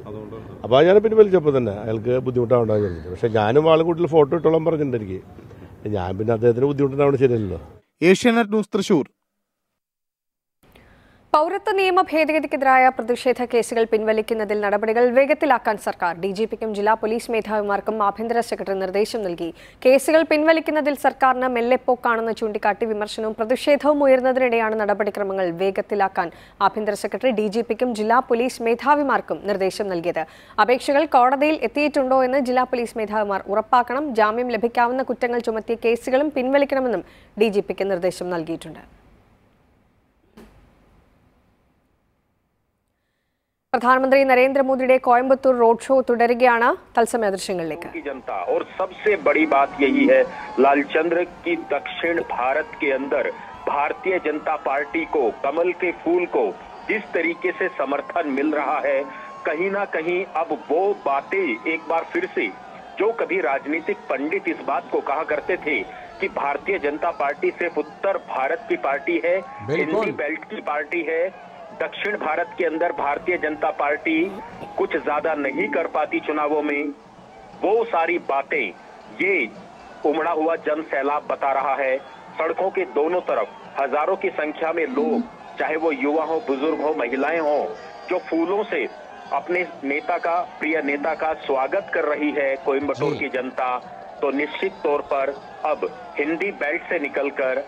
അപ്പോൾ ഞാൻ പിന്നെ വലിച്ചപ്പോൾ തന്നെ അയാൾക്ക് ബുദ്ധിമുട്ടാവുണ്ടാകും ചോദിച്ചു. പക്ഷേ ഞാനും വാളി കൂട്ടിൽ ഫോട്ടോ ഇട്ടോളം പറഞ്ഞിട്ടുണ്ട്. എനിക്ക് ഞാൻ പിന്നെ അദ്ദേഹത്തിന് ബുദ്ധിമുട്ടുണ്ടാവണം ശരിയല്ലോ. ഏഷ്യാനെറ്റ് ന്യൂസ്, തൃശൂർ. പൗരത്വ നിയമ ഭേദഗതിക്കെതിരായ പ്രതിഷേധ കേസുകൾ പിൻവലിക്കുന്നതിൽ നടപടികൾ വേഗത്തിലാക്കാൻ സർക്കാർ DGPക്കും ജില്ലാ പോലീസ് മേധാവിമാർക്കും ആഭ്യന്തര സെക്രട്ടറി നിർദ്ദേശം നൽകി. കേസുകൾ പിൻവലിക്കുന്നതിൽ സർക്കാരിന് മെല്ലെപ്പോക്കാണെന്ന് ചൂണ്ടിക്കാട്ടി വിമർശനവും പ്രതിഷേധവും ഉയർന്നതിനിടെയാണ് നടപടിക്രമങ്ങൾ വേഗത്തിലാക്കാൻ ആഭ്യന്തര സെക്രട്ടറി DGPക്കും ജില്ലാ പോലീസ് മേധാവിമാർക്കും നിർദ്ദേശം നൽകിയത്. അപേക്ഷകൾ കോടതിയിൽ എത്തിയിട്ടുണ്ടോ എന്ന് ജില്ലാ പോലീസ് മേധാവിമാർ ഉറപ്പാക്കണം. ജാമ്യം ലഭിക്കാവുന്ന കുറ്റങ്ങൾ ചുമത്തിയ കേസുകളും പിൻവലിക്കണമെന്നും DGPക്ക് നിർദ്ദേശം നൽകിയിട്ടുണ്ട്. प्रधानमंत्री नरेंद्र मोदी के कोयम्बतूर रोड शो തുടരുകയാണ്. തത്സമയ ദൃശ്യങ്ങളിലേക്ക്. जनता और सबसे बड़ी बात यही है, लालचंद्र की दक्षिण भारत के अंदर भारतीय जनता पार्टी को कमल के फूल को जिस तरीके से समर्थन मिल रहा है, कहीं ना कहीं अब वो बातें एक बार फिर से जो कभी राजनीतिक पंडित इस बात को कहा करते थे कि भारतीय जनता पार्टी सिर्फ उत्तर भारत की पार्टी है, हिंदी बेल्ट की पार्टी है, दक्षिण भारत के अंदर भारतीय जनता पार्टी कुछ ज्यादा नहीं कर पाती चुनावों में, वो सारी बातें ये उमड़ा हुआ जन सैलाब बता रहा है. सड़कों के दोनों तरफ हजारों की संख्या में लोग, चाहे वो युवा हो, बुजुर्ग हो, महिलाएं हो, जो फूलों से अपने नेता का, प्रिय नेता का स्वागत कर रही है कोयम्बटूर की जनता। तो निश्चित तौर पर अब हिंदी बेल्ट से निकलकर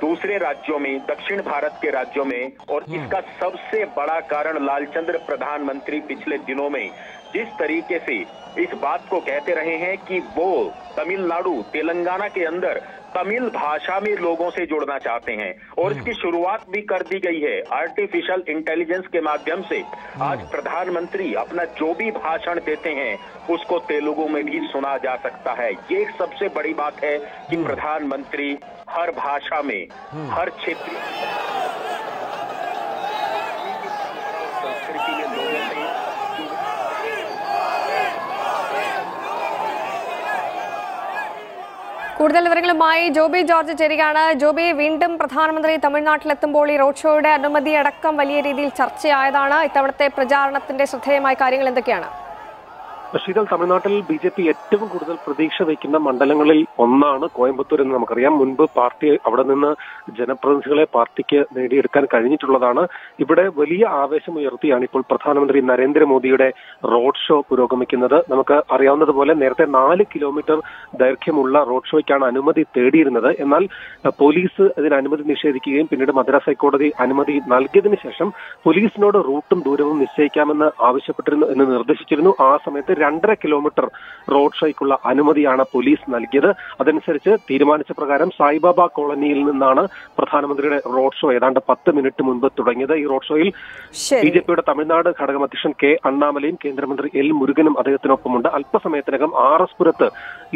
दूसरे राज्यों में, दक्षिण भारत के राज्यों में, और इसका सबसे बड़ा कारण लालचंद्र प्रधानमंत्री पिछले दिनों में जिस तरीके से इस बात को कहते रहे हैं कि वो तमिलनाडु, तेलंगाना के अंदर तमिल भाषा में लोगों से जुड़ना चाहते हैं, और इसकी शुरुआत भी कर दी गई है आर्टिफिशियल इंटेलिजेंस के माध्यम से। आज प्रधानमंत्री अपना जो भी भाषण देते हैं उसको तेलुगु में भी सुना जा सकता है। ये सबसे बड़ी बात है कि प्रधानमंत्री हर भाषा में, हर क्षेत्र, संस्कृति में लोगों से। കൂടുതൽ വിവരങ്ങളുമായി ജോബി ജോർജ് ചേരുകയാണ്. ജോബി, വീണ്ടും പ്രധാനമന്ത്രി തമിഴ്നാട്ടിലെത്തുമ്പോൾ ഈ റോഡ് ഷോയുടെ അനുമതി അടക്കം വലിയ രീതിയിൽ ചർച്ചയായതാണ്. ഇത്തവണത്തെ പ്രചാരണത്തിന്റെ ശ്രദ്ധേയമായ കാര്യങ്ങൾ എന്തൊക്കെയാണ്? ഷീതൽ, തമിഴ്നാട്ടിൽ ബി ജെ പി ഏറ്റവും കൂടുതൽ പ്രതീക്ഷ വയ്ക്കുന്ന മണ്ഡലങ്ങളിൽ ഒന്നാണ് കോയമ്പത്തൂർ എന്ന് നമുക്കറിയാം. മുൻപ് പാർട്ടി അവിടെ നിന്ന് ജനപ്രതിനിധികളെ പാർട്ടിക്ക് നേടിയെടുക്കാൻ കഴിഞ്ഞിട്ടുള്ളതാണ്. ഇവിടെ വലിയ ആവേശം ഉയർത്തിയാണ് ഇപ്പോൾ പ്രധാനമന്ത്രി നരേന്ദ്രമോദിയുടെ റോഡ് ഷോ പുരോഗമിക്കുന്നത്. നമുക്ക് അറിയാവുന്നതുപോലെ നേരത്തെ 4 കിലോമീറ്റർ ദൈർഘ്യമുള്ള റോഡ് ഷോയ്ക്കാണ് അനുമതി തേടിയിരുന്നത്. എന്നാൽ പോലീസ് അതിന് അനുമതി നിഷേധിക്കുകയും പിന്നീട് മദ്രാസ് ഹൈക്കോടതി അനുമതി നൽകിയതിനു ശേഷം പോലീസിനോട് റൂട്ടും ദൂരവും നിശ്ചയിക്കാമെന്ന് ആവശ്യപ്പെട്ടിരുന്നു എന്ന് നിർദ്ദേശിച്ചിരുന്നു. ആ സമയത്ത് 2.5 കിലോമീറ്റർ റോഡ് ഷോയ്ക്കുള്ള അനുമതിയാണ് പോലീസ് നൽകിയത്. അതനുസരിച്ച് തീരുമാനിച്ച പ്രകാരം സായിബാബ കോളനിയിൽ നിന്നാണ് പ്രധാനമന്ത്രിയുടെ റോഡ് ഷോ ഏതാണ്ട് 10 മിനിറ്റ് മുൻപ് തുടങ്ങിയത്. ഈ റോഡ് ഷോയിൽ ബിജെപിയുടെ തമിഴ്നാട് ഘടകം അധ്യക്ഷൻ കെ അണ്ണാമലയും കേന്ദ്രമന്ത്രി എൽ മുരുകനും അദ്ദേഹത്തിനൊപ്പമുണ്ട്. അല്പസമയത്തിനകം ആർഎസ്പുരത്ത്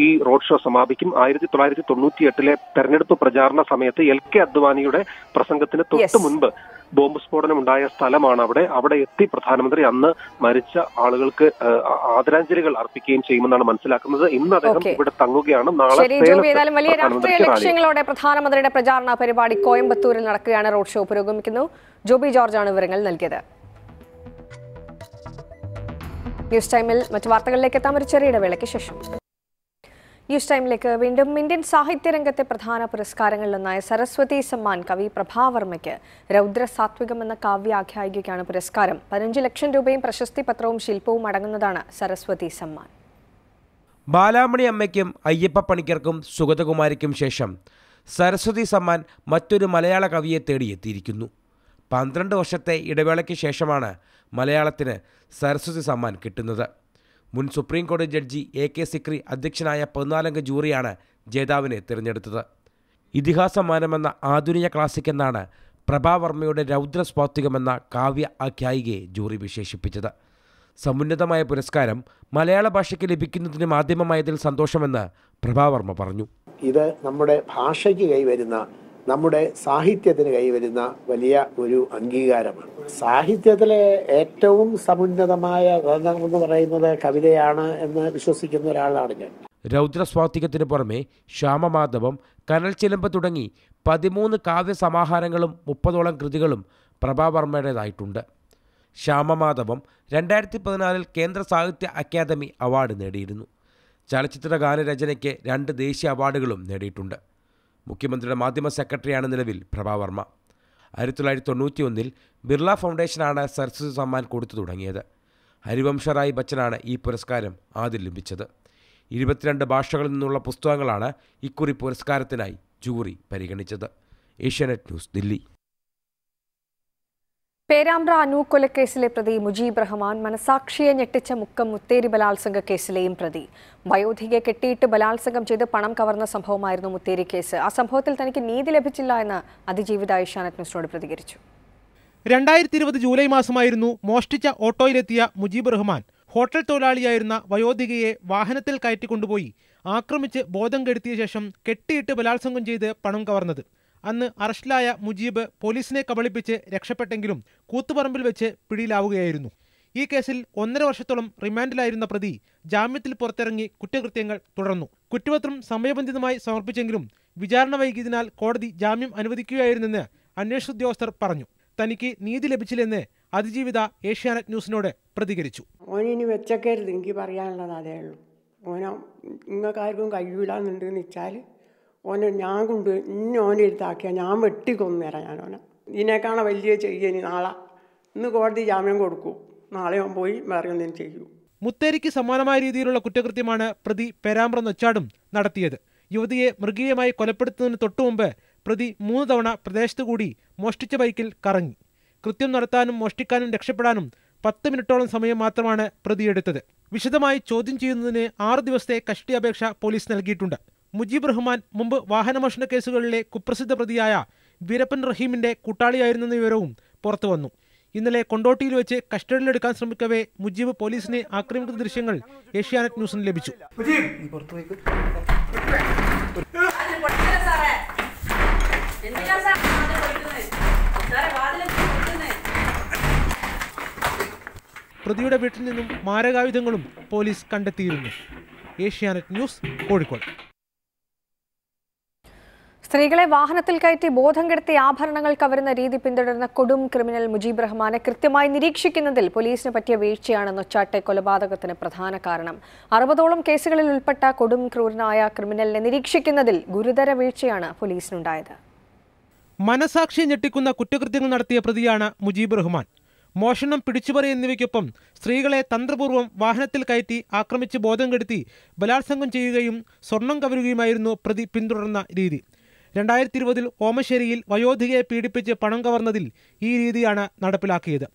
ഈ റോഡ് ഷോ സമാപിക്കും. 1998-ലെ തെരഞ്ഞെടുപ്പ് പ്രചാരണ സമയത്ത് LK അദ്വാനിയുടെ പ്രസംഗത്തിന് തൊട്ട് മുൻപ് ബോംബ് സ്ഫോടനമുണ്ടായ സ്ഥലമാണ് അവിടെ. അവിടെ എത്തി പ്രധാനമന്ത്രി അന്ന് മരിച്ച ആളുകൾക്ക് ആദരാഞ്ജലികൾ അർപ്പിക്കുകയും ചെയ്യുമെന്നാണ് മനസ്സിലാക്കുന്നത്. ഇന്ന് അദ്ദേഹം ഇവിടെ തങ്ങുകയാണ്. നാളെ രാഷ്ട്രീയ ലക്ഷ്യങ്ങളോടെ പ്രധാനമന്ത്രിയുടെ പ്രചാരണ പരിപാടി കോയമ്പത്തൂരിൽ നടക്കുകയാണ്. റോഡ് ഷോ പുരോഗമിക്കുന്നു. ജോബി ജോർജാണ് വിവരങ്ങൾ നൽകിയത്. ന്യൂസ് ടൈമിൽ മറ്റു വാർത്തകളിലേക്ക് എത്താം ഒരു ചെറിയ ഇടവേളയ്ക്ക് ശേഷം. ന്യൂസ് ടൈമിലേക്ക് വീണ്ടും. ഇന്ത്യൻ സാഹിത്യരംഗത്തെ പ്രധാന പുരസ്കാരങ്ങളിലൊന്നായ സരസ്വതി സമ്മാൻ കവി പ്രഭാവർമ്മയ്ക്ക് രൗദ്രസാത്വികം എന്ന കാവ്യാഖ്യായികയ്ക്കാണ് പുരസ്കാരം. 15 ലക്ഷം രൂപയും പ്രശസ്തി പത്രവും ശില്പവും അടങ്ങുന്നതാണ് സരസ്വതി സമ്മാൻ. ബാലാമണി അമ്മയ്ക്കും അയ്യപ്പ പണിക്കർക്കും സുഗതകുമാരിക്കും ശേഷം സരസ്വതി സമ്മാൻ മറ്റൊരു മലയാള കവിയെ തേടിയെത്തിയിരിക്കുന്നു. 12 വർഷത്തെ ഇടവേളയ്ക്ക് ശേഷമാണ് മലയാളത്തിന് സരസ്വതി സമ്മാൻ കിട്ടുന്നത്. മുൻ സുപ്രീം കോടതി ജഡ്ജി A K സിക്രി അധ്യക്ഷനായ 14 അംഗ ജൂറിയാണ് ജേതാവിനെ തിരഞ്ഞെടുത്തത്. ഇതിഹാസമാനമെന്ന ആധുനിക ക്ലാസിക് എന്നാണ് പ്രഭാവർമ്മയുടെ രൗദ്രസ്വാത്വികമെന്ന കാവ്യ ആഖ്യായികയെ ജൂറി വിശേഷിപ്പിച്ചത്. സമുന്നതമായ പുരസ്കാരം മലയാള ഭാഷയ്ക്ക് ലഭിക്കുന്നതിന് മാധ്യമമായതിൽ സന്തോഷമെന്ന് പ്രഭാവർമ്മ പറഞ്ഞു. ഇത് നമ്മുടെ ഭാഷയ്ക്ക് കൈവരുന്ന, നമ്മുടെ സാഹിത്യത്തിന് കൈവരുന്ന വലിയ ഒരു അംഗീകാരമാണ്. സാഹിത്യത്തിലെ ഏറ്റവും സമുന്നതമായ എന്ന് പറയുന്നത് കവിതയാണ് എന്ന് വിശ്വസിക്കുന്ന ഒരാളാണ് ഞാൻ. രൗദ്രസ്വാത്വികത്തിന് പുറമെ ശ്യാമമാധവം, കനൽ ചിലമ്പ് തുടങ്ങി 13 കാവ്യസമാഹാരങ്ങളും 30ഓളം കൃതികളും പ്രഭാവർമ്മയുടേതായിട്ടുണ്ട്. ശ്യാമമാധവം 2014-ൽ കേന്ദ്ര സാഹിത്യ അക്കാദമി അവാർഡ് നേടിയിരുന്നു. ചലച്ചിത്ര ഗാനരചനയ്ക്ക് 2 ദേശീയ അവാർഡുകളും നേടിയിട്ടുണ്ട്. മുഖ്യമന്ത്രിയുടെ മാധ്യമ സെക്രട്ടറിയാണ് നിലവിൽ പ്രഭാവർമ്മ. 1991-ൽ ബിർള ഫൗണ്ടേഷനാണ് സരസ്വതി സമ്മാൻ കൊടുത്തു തുടങ്ങിയത്. ഹരിവംശ റായ് ബച്ചനാണ് ഈ പുരസ്കാരം ആദ്യം ലഭിച്ചത്. 22 ഭാഷകളിൽ നിന്നുള്ള പുസ്തകങ്ങളാണ് ഇക്കുറി പുരസ്കാരത്തിനായി ജൂറി പരിഗണിച്ചത്. ഏഷ്യാനെറ്റ് ന്യൂസ്, ദില്ലി. പേരാമ്പ്ര അനൂക്കൊലക്കേസിലെ പ്രതി മുജീബ് റഹ്മാൻ, മനസാക്ഷിയെ ഞെട്ടിച്ച മുക്കം മുത്തേരി ബലാത്സംഗ കേസിലെയും പ്രതി, വയോധികയെ കെട്ടിയിട്ട് ബലാത്സംഗം ചെയ്ത് പണം കവർന്ന സംഭവമായിരുന്നു മുത്തേരി കേസ്. ആ സംഭവത്തിൽ തനിക്ക് നീതി ലഭിച്ചില്ല എന്ന് അതിജീവിത ഏഷ്യാനെറ്റ് ന്യൂസിനോട് പ്രതികരിച്ചു. 2020 ജൂലൈ മാസമായിരുന്നു മോഷ്ടിച്ച ഓട്ടോയിലെത്തിയ മുജീബ് റഹ്മാൻ ഹോട്ടൽ തൊഴിലാളിയായിരുന്ന വയോധികയെ വാഹനത്തിൽ കയറ്റിക്കൊണ്ടുപോയി ആക്രമിച്ച് ബോധം കെടുത്തിയ ശേഷം കെട്ടിയിട്ട് ബലാത്സംഗം ചെയ്ത് പണം കവർന്നത്. അന്ന് അറസ്റ്റിലായ മുജീബ് പോലീസിനെ കബളിപ്പിച്ച് രക്ഷപ്പെട്ടെങ്കിലും കൂത്തുപറമ്പിൽ വെച്ച് പിടിയിലാവുകയായിരുന്നു. ഈ കേസിൽ 1.5 വർഷത്തോളം റിമാൻഡിലായിരുന്ന പ്രതി ജാമ്യത്തിൽ പുറത്തിറങ്ങി കുറ്റകൃത്യങ്ങൾ തുടർന്നു. കുറ്റപത്രം സമയബന്ധിതമായി സമർപ്പിച്ചെങ്കിലും വിചാരണ വൈകിയതിനാൽ കോടതി ജാമ്യം അനുവദിക്കുകയായിരുന്നെന്ന് അന്വേഷണ ഉദ്യോഗസ്ഥർ പറഞ്ഞു. തനിക്ക് നീതി ലഭിച്ചില്ലെന്ന് അതിജീവിത ഏഷ്യാനെറ്റ് ന്യൂസിനോട് പ്രതികരിച്ചു. ഓനിനി വെച്ചേക്കരുത്, എനിക്ക് പറയാനുള്ളത് അതേ ഉള്ളൂ. ഓന നിങ്ങൾക്ക് ആർക്കും കഴിയൂലെന്നുണ്ടെന്ന് വെച്ചാൽ ഓനെ ഞാൻ കൊണ്ട് ഇന്ന ഓനെ ഇരുത്താക്കിയാൽ ഞാൻ വെട്ടിക്കൊന്നേരാ ഞാനോനെ, ഇതിനേക്കാണ് വലിയ ചെയ്യനി നാളെ, ഇന്ന് കോടതി ജാമ്യം കൊടുക്കൂ, നാളെ ഓൻ പോയി വേറെ ഒന്നും ചെയ്യൂ. മുത്തേരിക്ക് സമാനമായ രീതിയിലുള്ള കുറ്റകൃത്യമാണ് പ്രതി പേരാമ്പ്ര നൊച്ചാടും നടത്തിയത്. യുവതിയെ മൃഗീയമായി കൊലപ്പെടുത്തുന്നതിന് തൊട്ടുമുമ്പ് പ്രതി 3 തവണ പ്രദേശത്തുകൂടി മോഷ്ടിച്ച ബൈക്കിൽ കറങ്ങി. കൃത്യം നടത്താനും മോഷ്ടിക്കാനും രക്ഷപ്പെടാനും 10 മിനിറ്റോളം സമയം മാത്രമാണ് പ്രതിയെടുത്തത്. വിശദമായി ചോദ്യം ചെയ്യുന്നതിന് 6 ദിവസത്തെ കസ്റ്റഡി അപേക്ഷ പോലീസ് നൽകിയിട്ടുണ്ട്. മുജീബ് റഹ്മാൻ മുമ്പ് വാഹനമോഷണ കേസുകളിലെ കുപ്രസിദ്ധ പ്രതിയായ വീരപ്പൻ റഹീമിന്റെ കൂട്ടാളിയായിരുന്നെന്ന വിവരവും പുറത്തുവന്നു. ഇന്നലെ കൊണ്ടോട്ടിയിൽ വെച്ച് കസ്റ്റഡിയിലെടുക്കാൻ ശ്രമിക്കവേ മുജീബ് പോലീസിനെ ആക്രമിക്കുന്ന ദൃശ്യങ്ങൾ ഏഷ്യാനെറ്റ് ന്യൂസിന് ലഭിച്ചു. പ്രതിയുടെ വീട്ടിൽ നിന്നും മാരകായുധങ്ങളും പോലീസ് കണ്ടെത്തിയിരുന്നു. ഏഷ്യാനെറ്റ് ന്യൂസ്, കോഴിക്കോട്. സ്ത്രീകളെ വാഹനത്തിൽ കയറ്റി ബോധം കെടുത്തി ആഭരണങ്ങൾ കവരുന്ന രീതി പിന്തുടരുന്ന കൊടും ക്രിമിനൽ മുജീബ് റഹ്മാനെ കൃത്യമായി നിരീക്ഷിക്കുന്നതിൽ പോലീസിന് പറ്റിയ വീഴ്ചയാണ് നൊച്ചാട്ടെ കൊലപാതകത്തിന് പ്രധാന കാരണം. 60ഓളം കേസുകളിൽ ഉൾപ്പെട്ട കൊടും ക്രൂരനായ ക്രിമിനലിനെ നിരീക്ഷിക്കുന്നതിൽ ഗുരുതര വീഴ്ചയാണ് പോലീസിനുണ്ടായത്. മനസാക്ഷിയെ ഞെട്ടിക്കുന്ന കുറ്റകൃത്യങ്ങൾ നടത്തിയ പ്രതിയാണ് മുജീബ് റഹ്മാൻ. മോഷണം, പിടിച്ചുപറി എന്നിവയ്ക്കൊപ്പം സ്ത്രീകളെ തന്ത്രപൂർവ്വം വാഹനത്തിൽ കയറ്റി ആക്രമിച്ച് ബോധം കെടുത്തി ബലാത്സംഗം ചെയ്യുകയും സ്വർണം കവരുകയുമായിരുന്നു പ്രതി പിന്തുടർന്ന രീതി. 2020 ഓമശ്ശേരിയിൽ വയോധികയെ പീഡിപ്പിച്ച് പണം കവർന്നതിൽ ഈ രീതിയാണ് നടപ്പിലാക്കിയത്.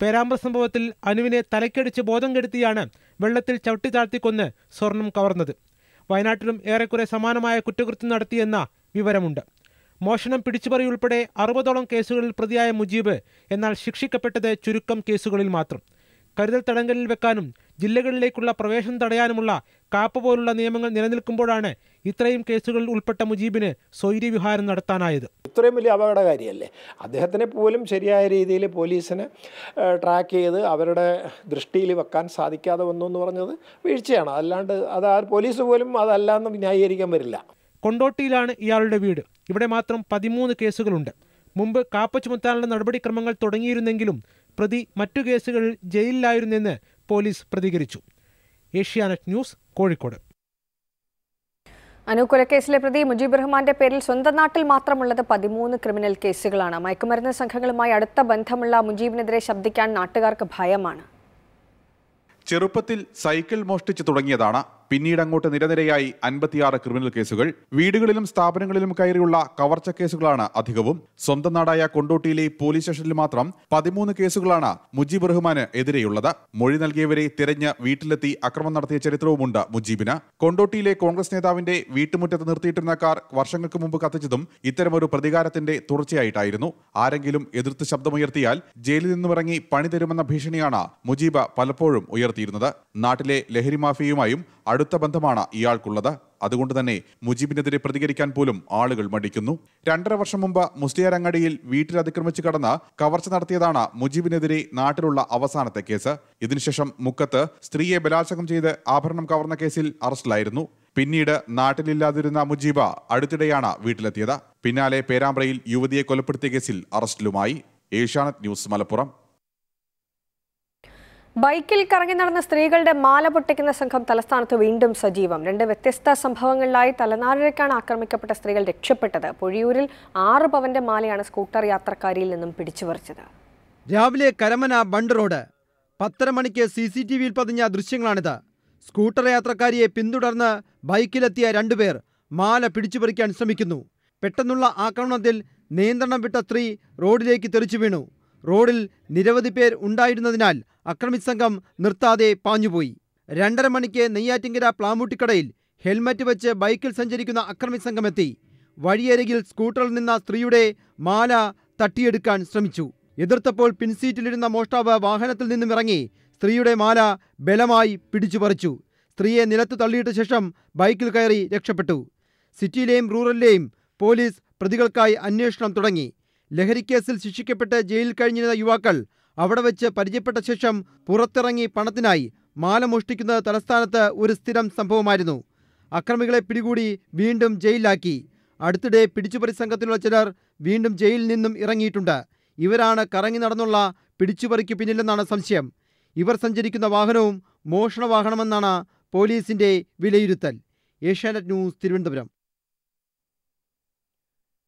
പേരാമ്പ്ര സംഭവത്തിൽ അനുവിനെ തലക്കടിച്ച് ബോധം കെടുത്തിയാണ് വെള്ളത്തിൽ ചവിട്ടി താഴ്ത്തിക്കൊന്ന് സ്വർണം കവർന്നത്. വയനാട്ടിലും ഏറെക്കുറെ സമാനമായ കുറ്റകൃത്യം നടത്തിയെന്ന വിവരമുണ്ട്. മോഷണം, പിടിച്ചുപറി ഉൾപ്പെടെ 60ഓളം കേസുകളിൽ പ്രതിയായ മുജീബ് എന്നാൽ ശിക്ഷിക്കപ്പെട്ടത് ചുരുക്കം കേസുകളിൽ മാത്രം. കരുതൽ തടങ്കലിൽ വെക്കാനും ജില്ലകളിലേക്കുള്ള പ്രവേശനം തടയാനുമുള്ള കാപ്പ പോലുള്ള നിയമങ്ങൾ നിലനിൽക്കുമ്പോഴാണ് ഇത്രയും കേസുകളിൽ ഉൾപ്പെട്ട മുജീബിന് സ്വൈര്യവിഹാരം നടത്താനായത്. ഇത്രയും വലിയ അപകടകാരിയല്ലേ, അദ്ദേഹത്തിനെ പോലും ശരിയായ രീതിയിൽ പോലീസിനെ ട്രാക്ക് ചെയ്ത് അവരുടെ ദൃഷ്ടിയിൽ വെക്കാൻ സാധിക്കാതെ വന്നു എന്ന് പറഞ്ഞത് വീഴ്ചയാണ്. അല്ലാണ്ട് അത് പോലീസ് പോലും അതല്ല എന്ന് ന്യായീകരിക്കാൻ വരില്ല. കൊണ്ടോട്ടിയിലാണ് ഇയാളുടെ വീട്. ഇവിടെ മാത്രം 13 കേസുകളുണ്ട്. മുമ്പ് കാപ്പ ചുമത്താനുള്ള നടപടിക്രമങ്ങൾ തുടങ്ങിയിരുന്നെങ്കിലും പ്രതി മറ്റു കേസുകളിൽ ജയിലിലായിരുന്നെന്ന് പോലീസ് പ്രതികരിച്ചു. ഏഷ്യാനെറ്റ് ന്യൂസ്, കോഴിക്കോട്. അണുകൊലക്കേസിലെ പ്രതി മുജീബ് റഹ്മാന്റെ പേരിൽ സ്വന്തം നാട്ടിൽ മാത്രമുള്ളത് 13 ക്രിമിനൽ കേസുകളാണ്. മയക്കുമരുന്ന് സംഘങ്ങളുമായി അടുത്ത ബന്ധമുള്ള മുജീബിനെതിരെ ശബ്ദിക്കാൻ നാട്ടുകാർക്ക് ഭയമാണ്. ചെറുപ്പത്തിൽ സൈക്കിൾ മോഷ്ടിച്ചു തുടങ്ങിയതാണ്. പിന്നീട് അങ്ങോട്ട് നിരനിരയായി 56 ക്രിമിനൽ കേസുകൾ. വീടുകളിലും സ്ഥാപനങ്ങളിലും കയറിയുള്ള കവർച്ച കേസുകളാണ് അധികവും. സ്വന്തം നാടായ കൊണ്ടോട്ടിയിലെ പോലീസ് സ്റ്റേഷനിൽ മാത്രം 13 കേസുകളാണ് മുജീബ് റഹ്മാന് എതിരെയുള്ളത്. മൊഴി നൽകിയവരെ തിരഞ്ഞ് വീട്ടിലെത്തി അക്രമം നടത്തിയ ചരിത്രവുമുണ്ട് മുജീബിന്. കൊണ്ടോട്ടിയിലെ കോൺഗ്രസ് നേതാവിന്റെ വീട്ടുമുറ്റത്ത് നിർത്തിയിട്ടിരുന്ന കാർ വർഷങ്ങൾക്ക് മുമ്പ് കത്തിച്ചതും ഇത്തരമൊരു പ്രതികാരത്തിന്റെ തുടർച്ചയായിട്ടായിരുന്നു. ആരെങ്കിലും എതിർത്ത് ശബ്ദമുയർത്തിയാൽ ജയിലിൽ നിന്നുമിറങ്ങി പണി തരുമെന്ന ഭീഷണിയാണ് മുജീബ് പലപ്പോഴും ഉയർത്തിയിരുന്നത്. നാട്ടിലെ ലഹരി മാഫിയയുമായും അടുത്ത ബന്ധമാണ് ഇയാൾക്കുള്ളത്. അതുകൊണ്ട് തന്നെ മുജീബിനെതിരെ പ്രതികരിക്കാൻ പോലും ആളുകൾ മടിക്കുന്നു. 2.5 വർഷം മുമ്പ് മുസ്ലിയാർ അങ്ങാടിയിൽ വീട്ടിൽ അതിക്രമിച്ച് കടന്ന് കവർച്ച നടത്തിയതാണ് മുജീബിനെതിരെ നാട്ടിലുള്ള അവസാനത്തെ കേസ്. ഇതിനുശേഷം മുക്കത്ത് സ്ത്രീയെ ബലാത്സംഗം ചെയ്ത് ആഭരണം കവർന്ന കേസിൽ അറസ്റ്റിലായിരുന്നു. പിന്നീട് നാട്ടിലില്ലാതിരുന്ന മുജീബ അടുത്തിടെയാണ് വീട്ടിലെത്തിയത്. പിന്നാലെ പേരാമ്പ്രയിൽ യുവതിയെ കൊലപ്പെടുത്തിയ കേസിൽ അറസ്റ്റിലുമായി. ഏഷ്യാനെറ്റ് ന്യൂസ്, മലപ്പുറം. ബൈക്കിൽ കറങ്ങി നടന്ന സ്ത്രീകളുടെ മാല പൊട്ടിക്കുന്ന സംഘം തലസ്ഥാനത്ത് വീണ്ടും സജീവം. 2 വ്യത്യസ്ത സംഭവങ്ങളിലായി തലനാരിഴക്കാണ് ആക്രമിക്കപ്പെട്ട സ്ത്രീകൾ രക്ഷപ്പെട്ടത്. പൊഴിയൂരിൽ 6 പവന്റെ മാലയാണ് സ്കൂട്ടർ യാത്രക്കാരിയിൽ നിന്നും പിടിച്ചുപറിച്ചത്. രാവിലെ കരമന ബണ്ട് റോഡ് 10:30 മണിക്ക് CCTVയിൽ പതിഞ്ഞ ദൃശ്യങ്ങളാണിത്. സ്കൂട്ടർ യാത്രക്കാരിയെ പിന്തുടർന്ന് ബൈക്കിലെത്തിയ 2 പേർ മാല പിടിച്ചുപറിക്കാൻ ശ്രമിക്കുന്നു. പെട്ടെന്നുള്ള ആക്രമണത്തിൽ നിയന്ത്രണം വിട്ട സ്ത്രീ റോഡിലേക്ക് തെറിച്ചു വീണു. റോഡിൽ നിരവധി പേർ ഉണ്ടായിരുന്നതിനാൽ അക്രമി സംഘം നിർത്താതെ പാഞ്ഞുപോയി. 2:30 മണിക്ക് നെയ്യാറ്റിങ്കര പ്ലാമൂട്ടിക്കടയിൽ ഹെൽമറ്റ് വെച്ച് ബൈക്കിൽ സഞ്ചരിക്കുന്ന അക്രമി സംഘമെത്തി. വഴിയരികിൽ സ്കൂട്ടറിൽ നിന്ന സ്ത്രീയുടെ മാല തട്ടിയെടുക്കാൻ ശ്രമിച്ചു. എതിർത്തപ്പോൾ പിൻസീറ്റിലിരുന്ന മോഷ്ടാവ് വാഹനത്തിൽ നിന്നും ഇറങ്ങി സ്ത്രീയുടെ മാല ബലമായി പിടിച്ചുപറിച്ചു. സ്ത്രീയെ നിലത്ത് തള്ളിയിട്ട ശേഷം ബൈക്കിൽ കയറി രക്ഷപ്പെട്ടു. സിറ്റിയിലെയും റൂറലിലെയും പോലീസ് പ്രതികൾക്കായി അന്വേഷണം തുടങ്ങി. ലഹരിക്കേസിൽ ശിക്ഷിക്കപ്പെട്ട് ജയിലിൽ കഴിഞ്ഞിരുന്ന യുവാക്കൾ അവിടെ വെച്ച് പരിചയപ്പെട്ട ശേഷം പുറത്തിറങ്ങി പണത്തിനായി മാല മോഷ്ടിക്കുന്നത് തലസ്ഥാനത്ത് ഒരു സ്ഥിരം സംഭവമായിരുന്നു. അക്രമികളെ പിടികൂടി വീണ്ടും ജയിലിലാക്കി. അടുത്തിടെ പിടിച്ചുപറി സംഘത്തിലുള്ള ചിലർ വീണ്ടും ജയിലിൽ നിന്നും ഇറങ്ങിയിട്ടുണ്ട്. ഇവരാണ് കറങ്ങി നടന്നുള്ള പിടിച്ചുപറിക്ക് പിന്നിലെന്നാണ് സംശയം. ഇവർ സഞ്ചരിക്കുന്ന വാഹനവും മോഷണ വാഹനമെന്നാണ് പോലീസിന്റെ വിലയിരുത്തൽ. ഏഷ്യാനെറ്റ് ന്യൂസ്, തിരുവനന്തപുരം.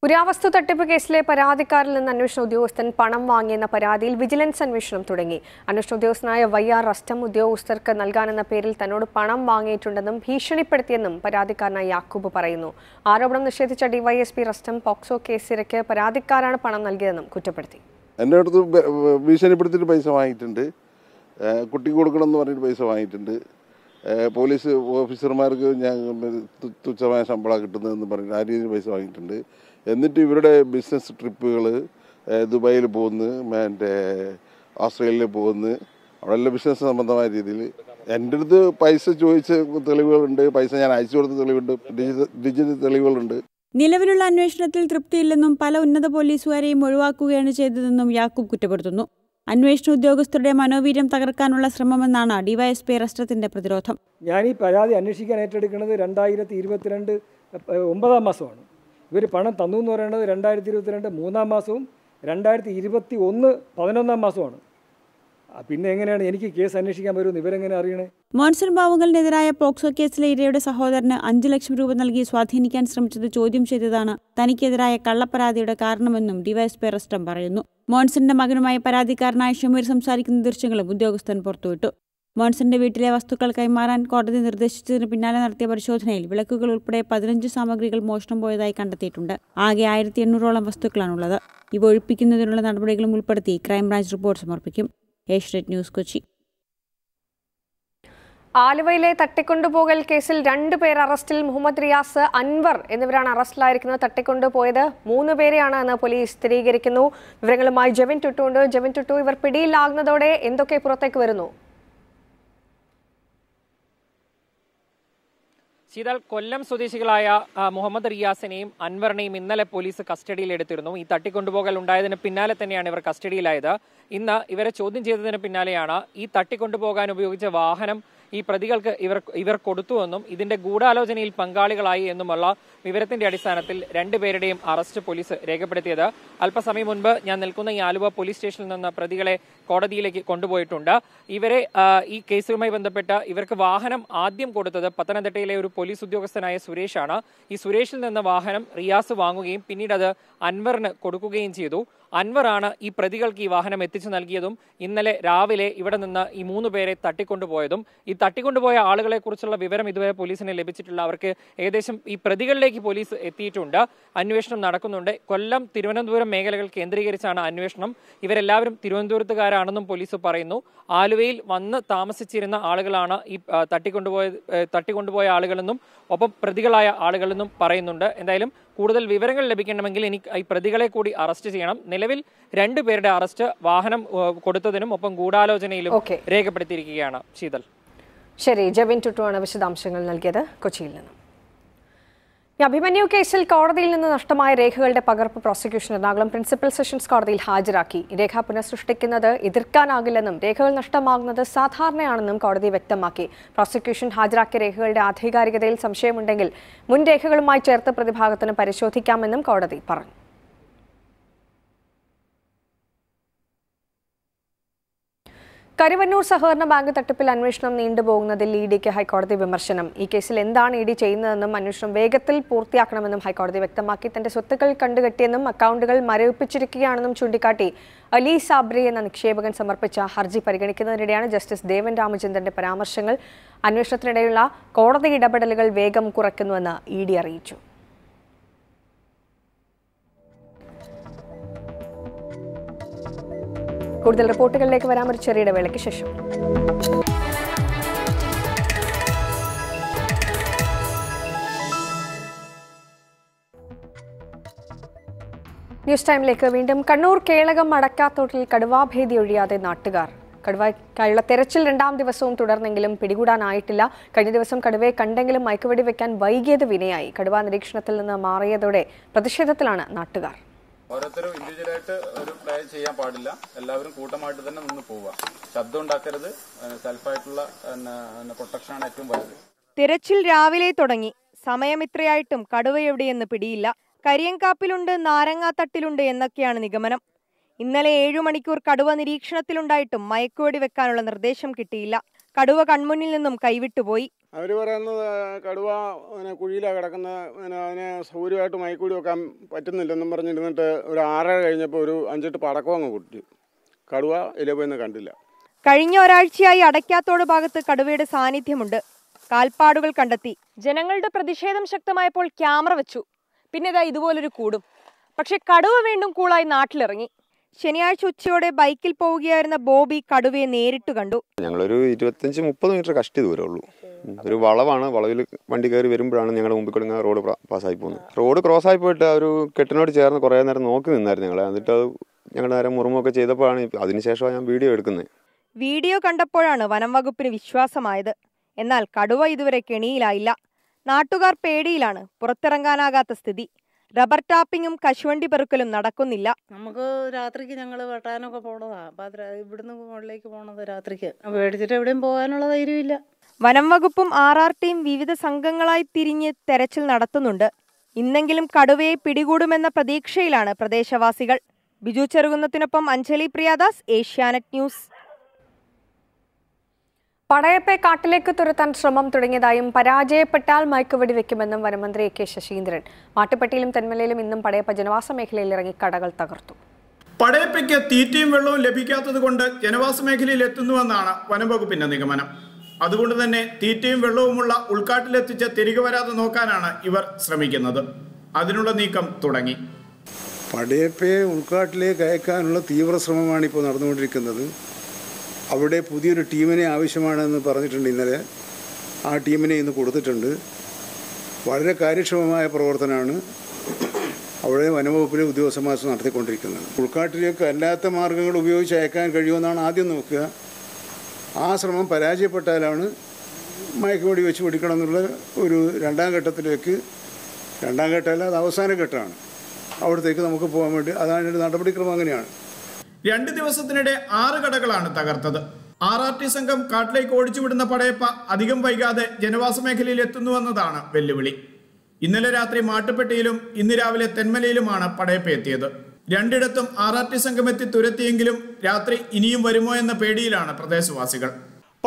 പുരാവസ്തു തട്ടിപ്പ് കേസിലെ പരാതിക്കാരിൽ നിന്ന് അന്വേഷണ ഉദ്യോഗസ്ഥൻ പണം വാങ്ങിയെന്ന പരാതിയിൽ വിജിലൻസ് അന്വേഷണം തുടങ്ങി. അന്വേഷണ ഉദ്യോഗസ്ഥനായ വൈ.ആർ. റസ്റ്റം ഉദ്യോഗസ്ഥർക്ക് നൽകാനെന്ന പേരിൽ തന്നോട് പണം വാങ്ങിയിട്ടുണ്ടെന്നും ഭീഷണിപ്പെടുത്തിയെന്നും പരാതിക്കാരനായ യാക്കൂബ് പറയുന്നു. ആരോപണം നിഷേധിച്ച ഡിവൈഎസ്പി റസ്റ്റം പോക്സോ കേസിരക്ക് പരാതിക്കാരാണ് പണം നൽകിയതെന്നും കുറ്റപ്പെടുത്തി. എൻ്റെ അടുത്ത് ഭീഷണിപ്പെടുത്തിയിട്ട് പൈസ വാങ്ങിയിട്ടുണ്ട്, കുട്ടിക്ക് കൊടുക്കണമെന്ന് പറഞ്ഞിട്ട് പൈസ വാങ്ങിയിട്ടുണ്ട്, പോലീസ് ഓഫീസർമാർക്ക് ഞാൻ തുച്ഛമായ ശമ്പളമാണ് കിട്ടുന്നതെന്ന് പറഞ്ഞിട്ട് ആ രീതിയിൽ പൈസ വാങ്ങിയിട്ടുണ്ട്. എന്നിട്ട് ഇവരുടെ ബിസിനസ് ട്രിപ്പുകൾ ദുബായിൽ പോകുന്നു, മറ്റേ ഓസ്ട്രേലിയയിൽ പോകുന്നു, അവിടെയെല്ലാം ബിസിനസ് സംബന്ധമായ രീതിയിൽ എൻ്റെ അടുത്ത് പൈസ ചോദിച്ച തെളിവുകളുണ്ട്, പൈസ ഞാൻ അയച്ചു കൊടുത്ത തെളിവുണ്ട്, ഡിജിറ്റൽ തെളിവുകളുണ്ട്. നിലവിലുള്ള അന്വേഷണത്തിൽ തൃപ്തിയില്ലെന്നും പല ഉന്നത പോലീസുകാരെയും ഒഴിവാക്കുകയാണ് ചെയ്തതെന്നും യാക്കൂബ് കുറ്റപ്പെടുത്തുന്നു. അന്വേഷണ ഉദ്യോഗസ്ഥരുടെ മനോവീര്യം തകർക്കാനുള്ള ശ്രമമെന്നാണ് ഡിവൈഎസ്പി റസ്റ്റത്തിന്റെ പ്രതിരോധം. ഞാൻ ഈ പരാതി അന്വേഷിക്കാൻ ഏറ്റെടുക്കുന്നത് 2022 9-ാം മാസമാണ്. ഇവർ പണം തന്നു എന്ന് പറയുന്നത് 2022 3-ാം മാസവും 2021 11-ാം മാസവുമാണ്. പിന്നെ എങ്ങനെയാണ് എനിക്ക് കേസ് അന്വേഷിക്കാൻ വരുമെന്ന് ഇവരെങ്ങനെ അറിയണേ? മോൻസൺ ബാവുകലിനെതിരായ പോക്സോ കേസിലെ ഇരയുടെ സഹോദരന് 5 ലക്ഷം രൂപ നൽകി സ്വാധീനിക്കാൻ ശ്രമിച്ചത് ചോദ്യം ചെയ്തതാണ് തനിക്കെതിരായ കള്ളപ്പരാതിയുടെ കാരണമെന്നും ഡിവൈഎസ്പി റസ്റ്റം പറയുന്നു. മോൻസന്റെ മകനുമായി പരാതിക്കാരനായ ഷമീർ സംസാരിക്കുന്ന ദൃശ്യങ്ങളും ഉദ്യോഗസ്ഥൻ പുറത്തുവിട്ടു. മോൻസന്റെ വീട്ടിലെ വസ്തുക്കൾ കൈമാറാൻ കോടതി നിർദ്ദേശിച്ചതിന് പിന്നാലെ നടത്തിയ പരിശോധനയിൽ വിളക്കുകൾ ഉൾപ്പെടെ 15 സാമഗ്രികൾ മോഷണം പോയതായി കണ്ടെത്തിയിട്ടുണ്ട്. ആകെ 1800-ഓളം വസ്തുക്കളാണുള്ളത്. ഇവ ഒഴിപ്പിക്കുന്നതിനുള്ള നടപടികളും ഉൾപ്പെടുത്തി ക്രൈംബ്രാഞ്ച് റിപ്പോർട്ട് സമർപ്പിക്കും. ഏഷ്യനെറ്റ് ന്യൂസ്, കൊച്ചി. ആലുവയിലെ തട്ടിക്കൊണ്ടുപോകൽ കേസിൽ 2 പേർ അറസ്റ്റിൽ. മുഹമ്മദ് റിയാസ്, അൻവർ എന്നിവരാണ് അറസ്റ്റിലായിരിക്കുന്നത്. തട്ടിക്കൊണ്ടുപോയത് 3 പേരെയാണ് എന്ന് പോലീസ് സ്ഥിരീകരിക്കുന്നു. വിവരങ്ങളുമായി ജെവിൻ ടുട്ടുണ്ട്. ജെവിൻ ടുട്ടു, ഇവർ പിടിയിലാകുന്നതോടെ എന്തൊക്കെ പുറത്തേക്ക് വരുന്നു? ശീതൽ, കൊല്ലം സ്വദേശികളായ മുഹമ്മദ് റിയാസിനെയും അൻവറിനെയും ഇന്നലെ പോലീസ് കസ്റ്റഡിയിലെടുത്തിരുന്നു. ഈ തട്ടിക്കൊണ്ടുപോകൽ ഉണ്ടായതിന് പിന്നാലെ തന്നെയാണ് ഇവർ കസ്റ്റഡിയിലായത്. ഇന്ന് ഇവരെ ചോദ്യം ചെയ്തതിന് പിന്നാലെയാണ് ഈ തട്ടിക്കൊണ്ടുപോകാൻ ഉപയോഗിച്ച വാഹനം ഈ പ്രതികൾക്ക് ഇവർ കൊടുത്തുവെന്നും ഇതിന്റെ ഗൂഢാലോചനയിൽ പങ്കാളികളായി എന്നുമുള്ള വിവരത്തിന്റെ അടിസ്ഥാനത്തിൽ 2 പേരുടെയും അറസ്റ്റ് പോലീസ് രേഖപ്പെടുത്തിയത്. അല്പസമയം മുൻപ് ഞാൻ നിൽക്കുന്ന ഈ ആലുവ പോലീസ് സ്റ്റേഷനിൽ നിന്ന് പ്രതികളെ കോടതിയിലേക്ക് കൊണ്ടുപോയിട്ടുണ്ട്. ഇവരെ ഈ കേസുമായി ബന്ധപ്പെട്ട് ഇവർക്ക് വാഹനം ആദ്യം കൊടുത്തത് പത്തനംതിട്ടയിലെ ഒരു പോലീസ് ഉദ്യോഗസ്ഥനായ സുരേഷാണ്. ഈ സുരേഷിൽ നിന്ന് വാഹനം റിയാസ് വാങ്ങുകയും പിന്നീട് അത് അൻവറിന് കൊടുക്കുകയും ചെയ്തു. അൻവറാണ് ഈ പ്രതികൾക്ക് ഈ വാഹനം എത്തിച്ചു നൽകിയതും ഇന്നലെ രാവിലെ ഇവിടെ നിന്ന് ഈ 3 പേരെ തട്ടിക്കൊണ്ടുപോയതും. ഈ തട്ടിക്കൊണ്ടുപോയ ആളുകളെ കുറിച്ചുള്ള വിവരം ഇതുവരെ പോലീസിന് ലഭിച്ചിട്ടില്ല. അവർക്ക് ഏകദേശം ഈ പ്രതികളിലേക്ക് പോലീസ് എത്തിയിട്ടുണ്ട്. അന്വേഷണം നടക്കുന്നുണ്ട്. കൊല്ലം, തിരുവനന്തപുരം മേഖലകൾ കേന്ദ്രീകരിച്ചാണ് അന്വേഷണം. ഇവരെല്ലാവരും തിരുവനന്തപുരത്തുകാരാണെന്നും പോലീസ് പറയുന്നു. ആലുവയിൽ വന്ന് താമസിച്ചിരുന്ന ആളുകളാണ് ഈ തട്ടിക്കൊണ്ടുപോയ ആളുകളെന്നും ഒപ്പം പ്രതികളായ ആളുകളെന്നും പറയുന്നുണ്ട്. എന്തായാലും കൂടുതൽ വിവരങ്ങൾ ലഭിക്കണമെങ്കിൽ ഇനി ഈ പ്രതികളെ കൂടി അറസ്റ്റ് ചെയ്യണം. നിലവിൽ 2 പേരുടെ അറസ്റ്റ് വാഹനം കൊടുത്തതിനും ഒപ്പം ഗൂഢാലോചനയിലും രേഖപ്പെടുത്തിയിരിക്കുകയാണ്. ശീതൽ. ശരി, ജെബിൻ ടുട്ടുവാണ് വിശദാംശങ്ങൾ നൽകിയത് കൊച്ചിയിൽ നിന്ന്. അഭിമന്യു കേസിൽ കോടതിയിൽ നിന്ന് നഷ്ടമായ രേഖകളുടെ പകർപ്പ് പ്രോസിക്യൂഷൻ എറണാകുളം പ്രിൻസിപ്പൽ സെഷൻസ് കോടതിയിൽ ഹാജരാക്കി. രേഖ പുനഃസൃഷ്ടിക്കുന്നത് എതിർക്കാനാകില്ലെന്നും രേഖകൾ നഷ്ടമാകുന്നത് സാധാരണയാണെന്നും കോടതി വ്യക്തമാക്കി. പ്രോസിക്യൂഷൻ ഹാജരാക്കിയ രേഖകളുടെ ആധികാരികതയിൽ സംശയമുണ്ടെങ്കിൽ മുൻ രേഖകളുമായി ചേർത്ത് പ്രതിഭാഗത്തിന് പരിശോധിക്കാമെന്നും കോടതി പറഞ്ഞു. കരുവന്നൂർ സഹകരണ ബാങ്ക് തട്ടിപ്പിൽ അന്വേഷണം നീണ്ടുപോകുന്നതിൽ ഇഡിക്ക് ഹൈക്കോടതി വിമർശനം. ഈ കേസിൽ എന്താണ് ഇഡി ചെയ്യുന്നതെന്നും അന്വേഷണം വേഗത്തിൽ പൂർത്തിയാക്കണമെന്നും ഹൈക്കോടതി വ്യക്തമാക്കി. തന്റെ സ്വത്തുക്കൾ കണ്ടുകെട്ടിയെന്നും അക്കൗണ്ടുകൾ മരവിപ്പിച്ചിരിക്കുകയാണെന്നും ചൂണ്ടിക്കാട്ടി അലി സാബ്രി എന്ന നിക്ഷേപകൻ സമർപ്പിച്ച ഹർജി പരിഗണിക്കുന്നതിനിടെയാണ് ജസ്റ്റിസ് ദേവൻ രാമചന്ദ്രന്റെ പരാമർശങ്ങൾ. അന്വേഷണത്തിനിടെയുള്ള കോടതി ഇടപെടലുകൾ വേഗം കുറയ്ക്കുന്നുവെന്ന് ഇ ഡി അറിയിച്ചു. കൂടുതൽ റിപ്പോർട്ടുകളിലേക്ക് വരാം ഒരു ചെറിയ ഇടവേളയ്ക്ക് ശേഷം. ന്യൂസ് ടൈമിലേക്ക് വീണ്ടും. കണ്ണൂർ കേളകം അടക്കാത്തോട്ടിൽ കടുവാഭേദി ഒഴിയാതെ നാട്ടുകാർ. കടുവയ്ക്കായുള്ള തെരച്ചിൽ 2-ാം ദിവസവും തുടർന്നെങ്കിലും പിടികൂടാനായിട്ടില്ല. കഴിഞ്ഞ ദിവസം കടുവയെ കണ്ടെങ്കിലും മയക്കുവെടി വെക്കാൻ വൈകിയത് വിനയായി. കടുവ നിരീക്ഷണത്തിൽ നിന്ന് മാറിയതോടെ പ്രതിഷേധത്തിലാണ് നാട്ടുകാർ. ഓരോരുത്തരും ഇൻഡിവിജ്വലായിട്ട് ഒരു പ്ലേ ചെയ്യാൻ പാടില്ല, എല്ലാവരും കൂട്ടമായിട്ട് തന്നെ നിന്ന് പോവുക, ശബ്ദം ഉണ്ടാക്കരുത്, സെൽഫായിട്ടുള്ള പ്രൊട്ടക്ഷനാണ് ഏറ്റവും വലുത്. തിരച്ചിൽ രാവിലെ തുടങ്ങി. സമയമിത്രയായിട്ടും കടുവയെവിടെയെന്ന് പിടിയില്ല. കരിയങ്കാപ്പിലുണ്ട്, നാരങ്ങാത്തട്ടിലുണ്ട് എന്നൊക്കെയാണ് നിഗമനം. ഇന്നലെ 7 മണിക്കൂർ കടുവ നിരീക്ഷണത്തിലുണ്ടായിട്ടും മയക്കുവെടി വെക്കാനുള്ള നിർദ്ദേശം കിട്ടിയില്ല. കടുവ കൺമുന്നിൽ നിന്നും കൈവിട്ടുപോയി. അവർ പറയുന്നത് കടുവ കുഴിയിലാണ് കിടക്കുന്നത്, അതിനെ സൗകര്യമായിട്ട് മൈക്കൂടി വെക്കാൻ പറ്റുന്നില്ലെന്നും പറഞ്ഞിരുന്നിട്ട് ഒരു 6 കഴിഞ്ഞപ്പോൾ ഒരു 5-8 പടക്കം അങ്ങ് പൊട്ടി. കടുവ ഇലപോയെന്ന് കണ്ടില്ല. കഴിഞ്ഞ ഒരാഴ്ചയായി അടയ്ക്കാത്തോട് ഭാഗത്ത് കടുവയുടെ സാന്നിധ്യമുണ്ട്. കാൽപ്പാടുകൾ കണ്ടെത്തി. ജനങ്ങളുടെ പ്രതിഷേധം ശക്തമായപ്പോൾ ക്യാമറ വെച്ചു. പിന്നെ ഇതാ ഇതുപോലൊരു കൂടും. പക്ഷെ കടുവ വീണ്ടും കൂളായി നാട്ടിലിറങ്ങി. ശനിയാഴ്ച ഉച്ചയോടെ ബൈക്കിൽ പോവുകയായിരുന്ന ബോബി കടുവയെ നേരിട്ട് കണ്ടു. ഞങ്ങളൊരു 25-30 മീറ്റർ കഷ്ടി ദൂരമുള്ളൂ. ഒരു വളവാണ്, വളവിൽ വണ്ടി കയറി വരുമ്പോഴാണ് ഞങ്ങളുടെ മുമ്പിൽ കൂടി റോഡ് പാസ്സായി പോകുന്നത്. റോഡ് ക്രോസ് ആയി പോയിട്ട് ആ ഒരു കെട്ടിനോട് ചേർന്ന് കുറേ നേരം നോക്കി നിന്നായിരുന്നു ഞങ്ങൾ. എന്നിട്ട് അത് ഞങ്ങളുടെ നേരം മുറിമൊക്കെ ചെയ്തപ്പോഴാണ്, അതിനുശേഷമാണ് ഞാൻ വീഡിയോ എടുക്കുന്നത്. വീഡിയോ കണ്ടപ്പോഴാണ് വനം വകുപ്പിന് വിശ്വാസമായത്. എന്നാൽ കടുവ ഇതുവരെ കെണിയിലായില്ല. നാട്ടുകാർ പേടിയിലാണ്, പുറത്തിറങ്ങാനാകാത്ത സ്ഥിതി. റബ്ബർ ടാപ്പിങ്ങും കശുവണ്ടി പെറുക്കലും നടക്കുന്നില്ല. നമുക്ക് രാത്രിക്ക് ഞങ്ങൾ വെട്ടാനൊക്കെ പോണതാ, ഇവിടുന്ന് മുകളിലേക്ക് പോണത് രാത്രിക്ക് പേടിച്ചിട്ട് എവിടെയും പോകാനുള്ള ധൈര്യമില്ല. വനം വകുപ്പും RRTയും വിവിധ സംഘങ്ങളായി തിരിഞ്ഞ് തെരച്ചിൽ നടത്തുന്നുണ്ട്. ഇന്നെങ്കിലും കടുവയെ പിടികൂടുമെന്ന പ്രതീക്ഷയിലാണ് പ്രദേശവാസികൾ. ബിജു ചെറുകുന്നത്തിനൊപ്പം അഞ്ജലി പ്രിയാദാസ്, ഏഷ്യാനെറ്റ് ന്യൂസ്. പടയപ്പെ കാട്ടിലേക്ക് തുരത്താൻ ശ്രമം തുടങ്ങിയതായും പരാജയപ്പെട്ടാൽ മയക്കുവെടി വെക്കുമെന്നും വനമന്ത്രി കെ ശശീന്ദ്രൻ. മാട്ടുപ്പെട്ടിയിലും തെന്മലയിലും ഇന്നും പടയപ്പ ജനവാസ മേഖലയിൽ ഇറങ്ങി കടകൾ തകർത്തു. പടയപ്പയ്ക്ക് തീറ്റയും വെള്ളവും ലഭിക്കാത്തത് കൊണ്ട് ജനവാസ മേഖലയിൽ എത്തുന്നുവെന്നാണ് വനംവകുപ്പിന്റെ നിഗമനം. അതുകൊണ്ട് തന്നെ തീറ്റയും വെള്ളവുമുള്ള ഉൾക്കാട്ടിലെത്തിച്ച് തിരികെ വരാതെ നോക്കാനാണ് ഇവർ ശ്രമിക്കുന്നത്. അതിനുള്ള നീക്കം തുടങ്ങി. പടയപ്പയെ ഉൾക്കാട്ടിലേക്ക് അയക്കാനുള്ള തീവ്ര ശ്രമമാണ് ഇപ്പോൾ നടന്നുകൊണ്ടിരിക്കുന്നത്. അവിടെ പുതിയൊരു ടീമിനെ ആവശ്യമാണെന്ന് പറഞ്ഞിട്ടുണ്ട്. ഇന്നലെ ആ ടീമിനെ ഇന്ന് കൊടുത്തിട്ടുണ്ട്. വളരെ കാര്യക്ഷമമായ പ്രവർത്തനമാണ് അവിടെ വനംവകുപ്പിലെ ഉദ്യോഗസ്ഥന്മാർ നടത്തിക്കൊണ്ടിരിക്കുന്നത്. ഉൾക്കാട്ടിലേക്ക് അല്ലാത്ത മാർഗങ്ങൾ ഉപയോഗിച്ച് അയക്കാൻ കഴിയുമെന്നാണ് ആദ്യം നോക്കുക. ആ ശ്രമം പരാജയപ്പെട്ടാലാണ് മയക്കുവെടി വെച്ച് പിടിക്കണം എന്നുള്ള ഒരു രണ്ടാം ഘട്ടമല്ല അത് അവസാന ഘട്ടമാണ്. അവിടത്തേക്ക് നമുക്ക് പോകാൻ വേണ്ടി അതാണ് നടപടിക്രമം. അങ്ങനെയാണ് 2 ദിവസത്തിനിടെ 6 കടകളാണ് തകർത്തത്. RRT സംഘം കാട്ടിലേക്ക് ഓടിച്ചുവിടുന്ന പടയപ്പ അധികം വൈകാതെ ജനവാസ മേഖലയിൽ എത്തുന്നുവെന്നതാണ് വെല്ലുവിളി. ഇന്നലെ രാത്രി മാട്ടുപ്പെട്ടിയിലും ഇന്ന് രാവിലെ തെന്മലയിലുമാണ് പടയപ്പ എത്തിയത്. രണ്ടിടത്തും RRT സംഘം എത്തി തുരത്തിയെങ്കിലും രാത്രി ഇനിയും വരുമോ എന്ന പേടിയിലാണ് പ്രദേശവാസികൾ.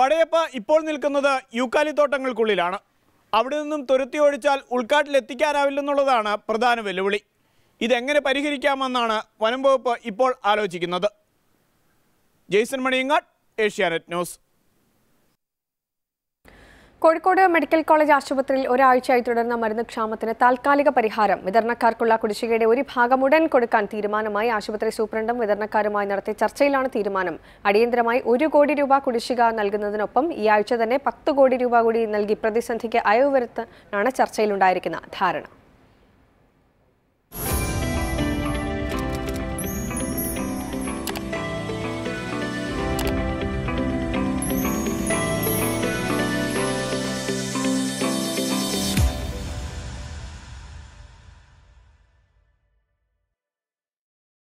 പടയപ്പ ഇപ്പോൾ നിൽക്കുന്നത് യൂക്കാലിത്തോട്ടങ്ങൾക്കുള്ളിലാണ്. അവിടെ നിന്നും തുരത്തി ഓടിച്ചാൽ ഉൾക്കാട്ടിൽ എത്തിക്കാനാവില്ലെന്നുള്ളതാണ് പ്രധാന വെല്ലുവിളി. ഇതെങ്ങനെ പരിഹരിക്കാമെന്നാണ് വനം വകുപ്പ് ഇപ്പോൾ ആലോചിക്കുന്നത്. Jaison Maniyangad, Asianet news. Kozhikode medical college ആശുപത്രിയിൽ ഒരാഴ്ചയായി തുടർന്ന മരുന്ന് ക്ഷാമത്തിന് താൽക്കാലിക പരിഹാരം. വിതരണക്കാർക്കുള്ള കുടിശ്ശികയുടെ ഒരു ഭാഗം ഉടൻ കൊടുക്കാൻ തീരുമാനമായി. ആശുപത്രി സൂപ്രണ്ടും വിതരണക്കാരുമായി നടത്തിയ ചർച്ചയിലാണ് തീരുമാനം. അടിയന്തരമായി 1 കോടി രൂപ കുടിശ്ശിക നൽകുന്നതിനൊപ്പം ഈ ആഴ്ച തന്നെ 10 കോടി രൂപ കൂടി നൽകി പ്രതിസന്ധിക്ക് അയവ് വരുത്താനാണ് ചർച്ചയിലുണ്ടായിരിക്കുന്ന ധാരണ.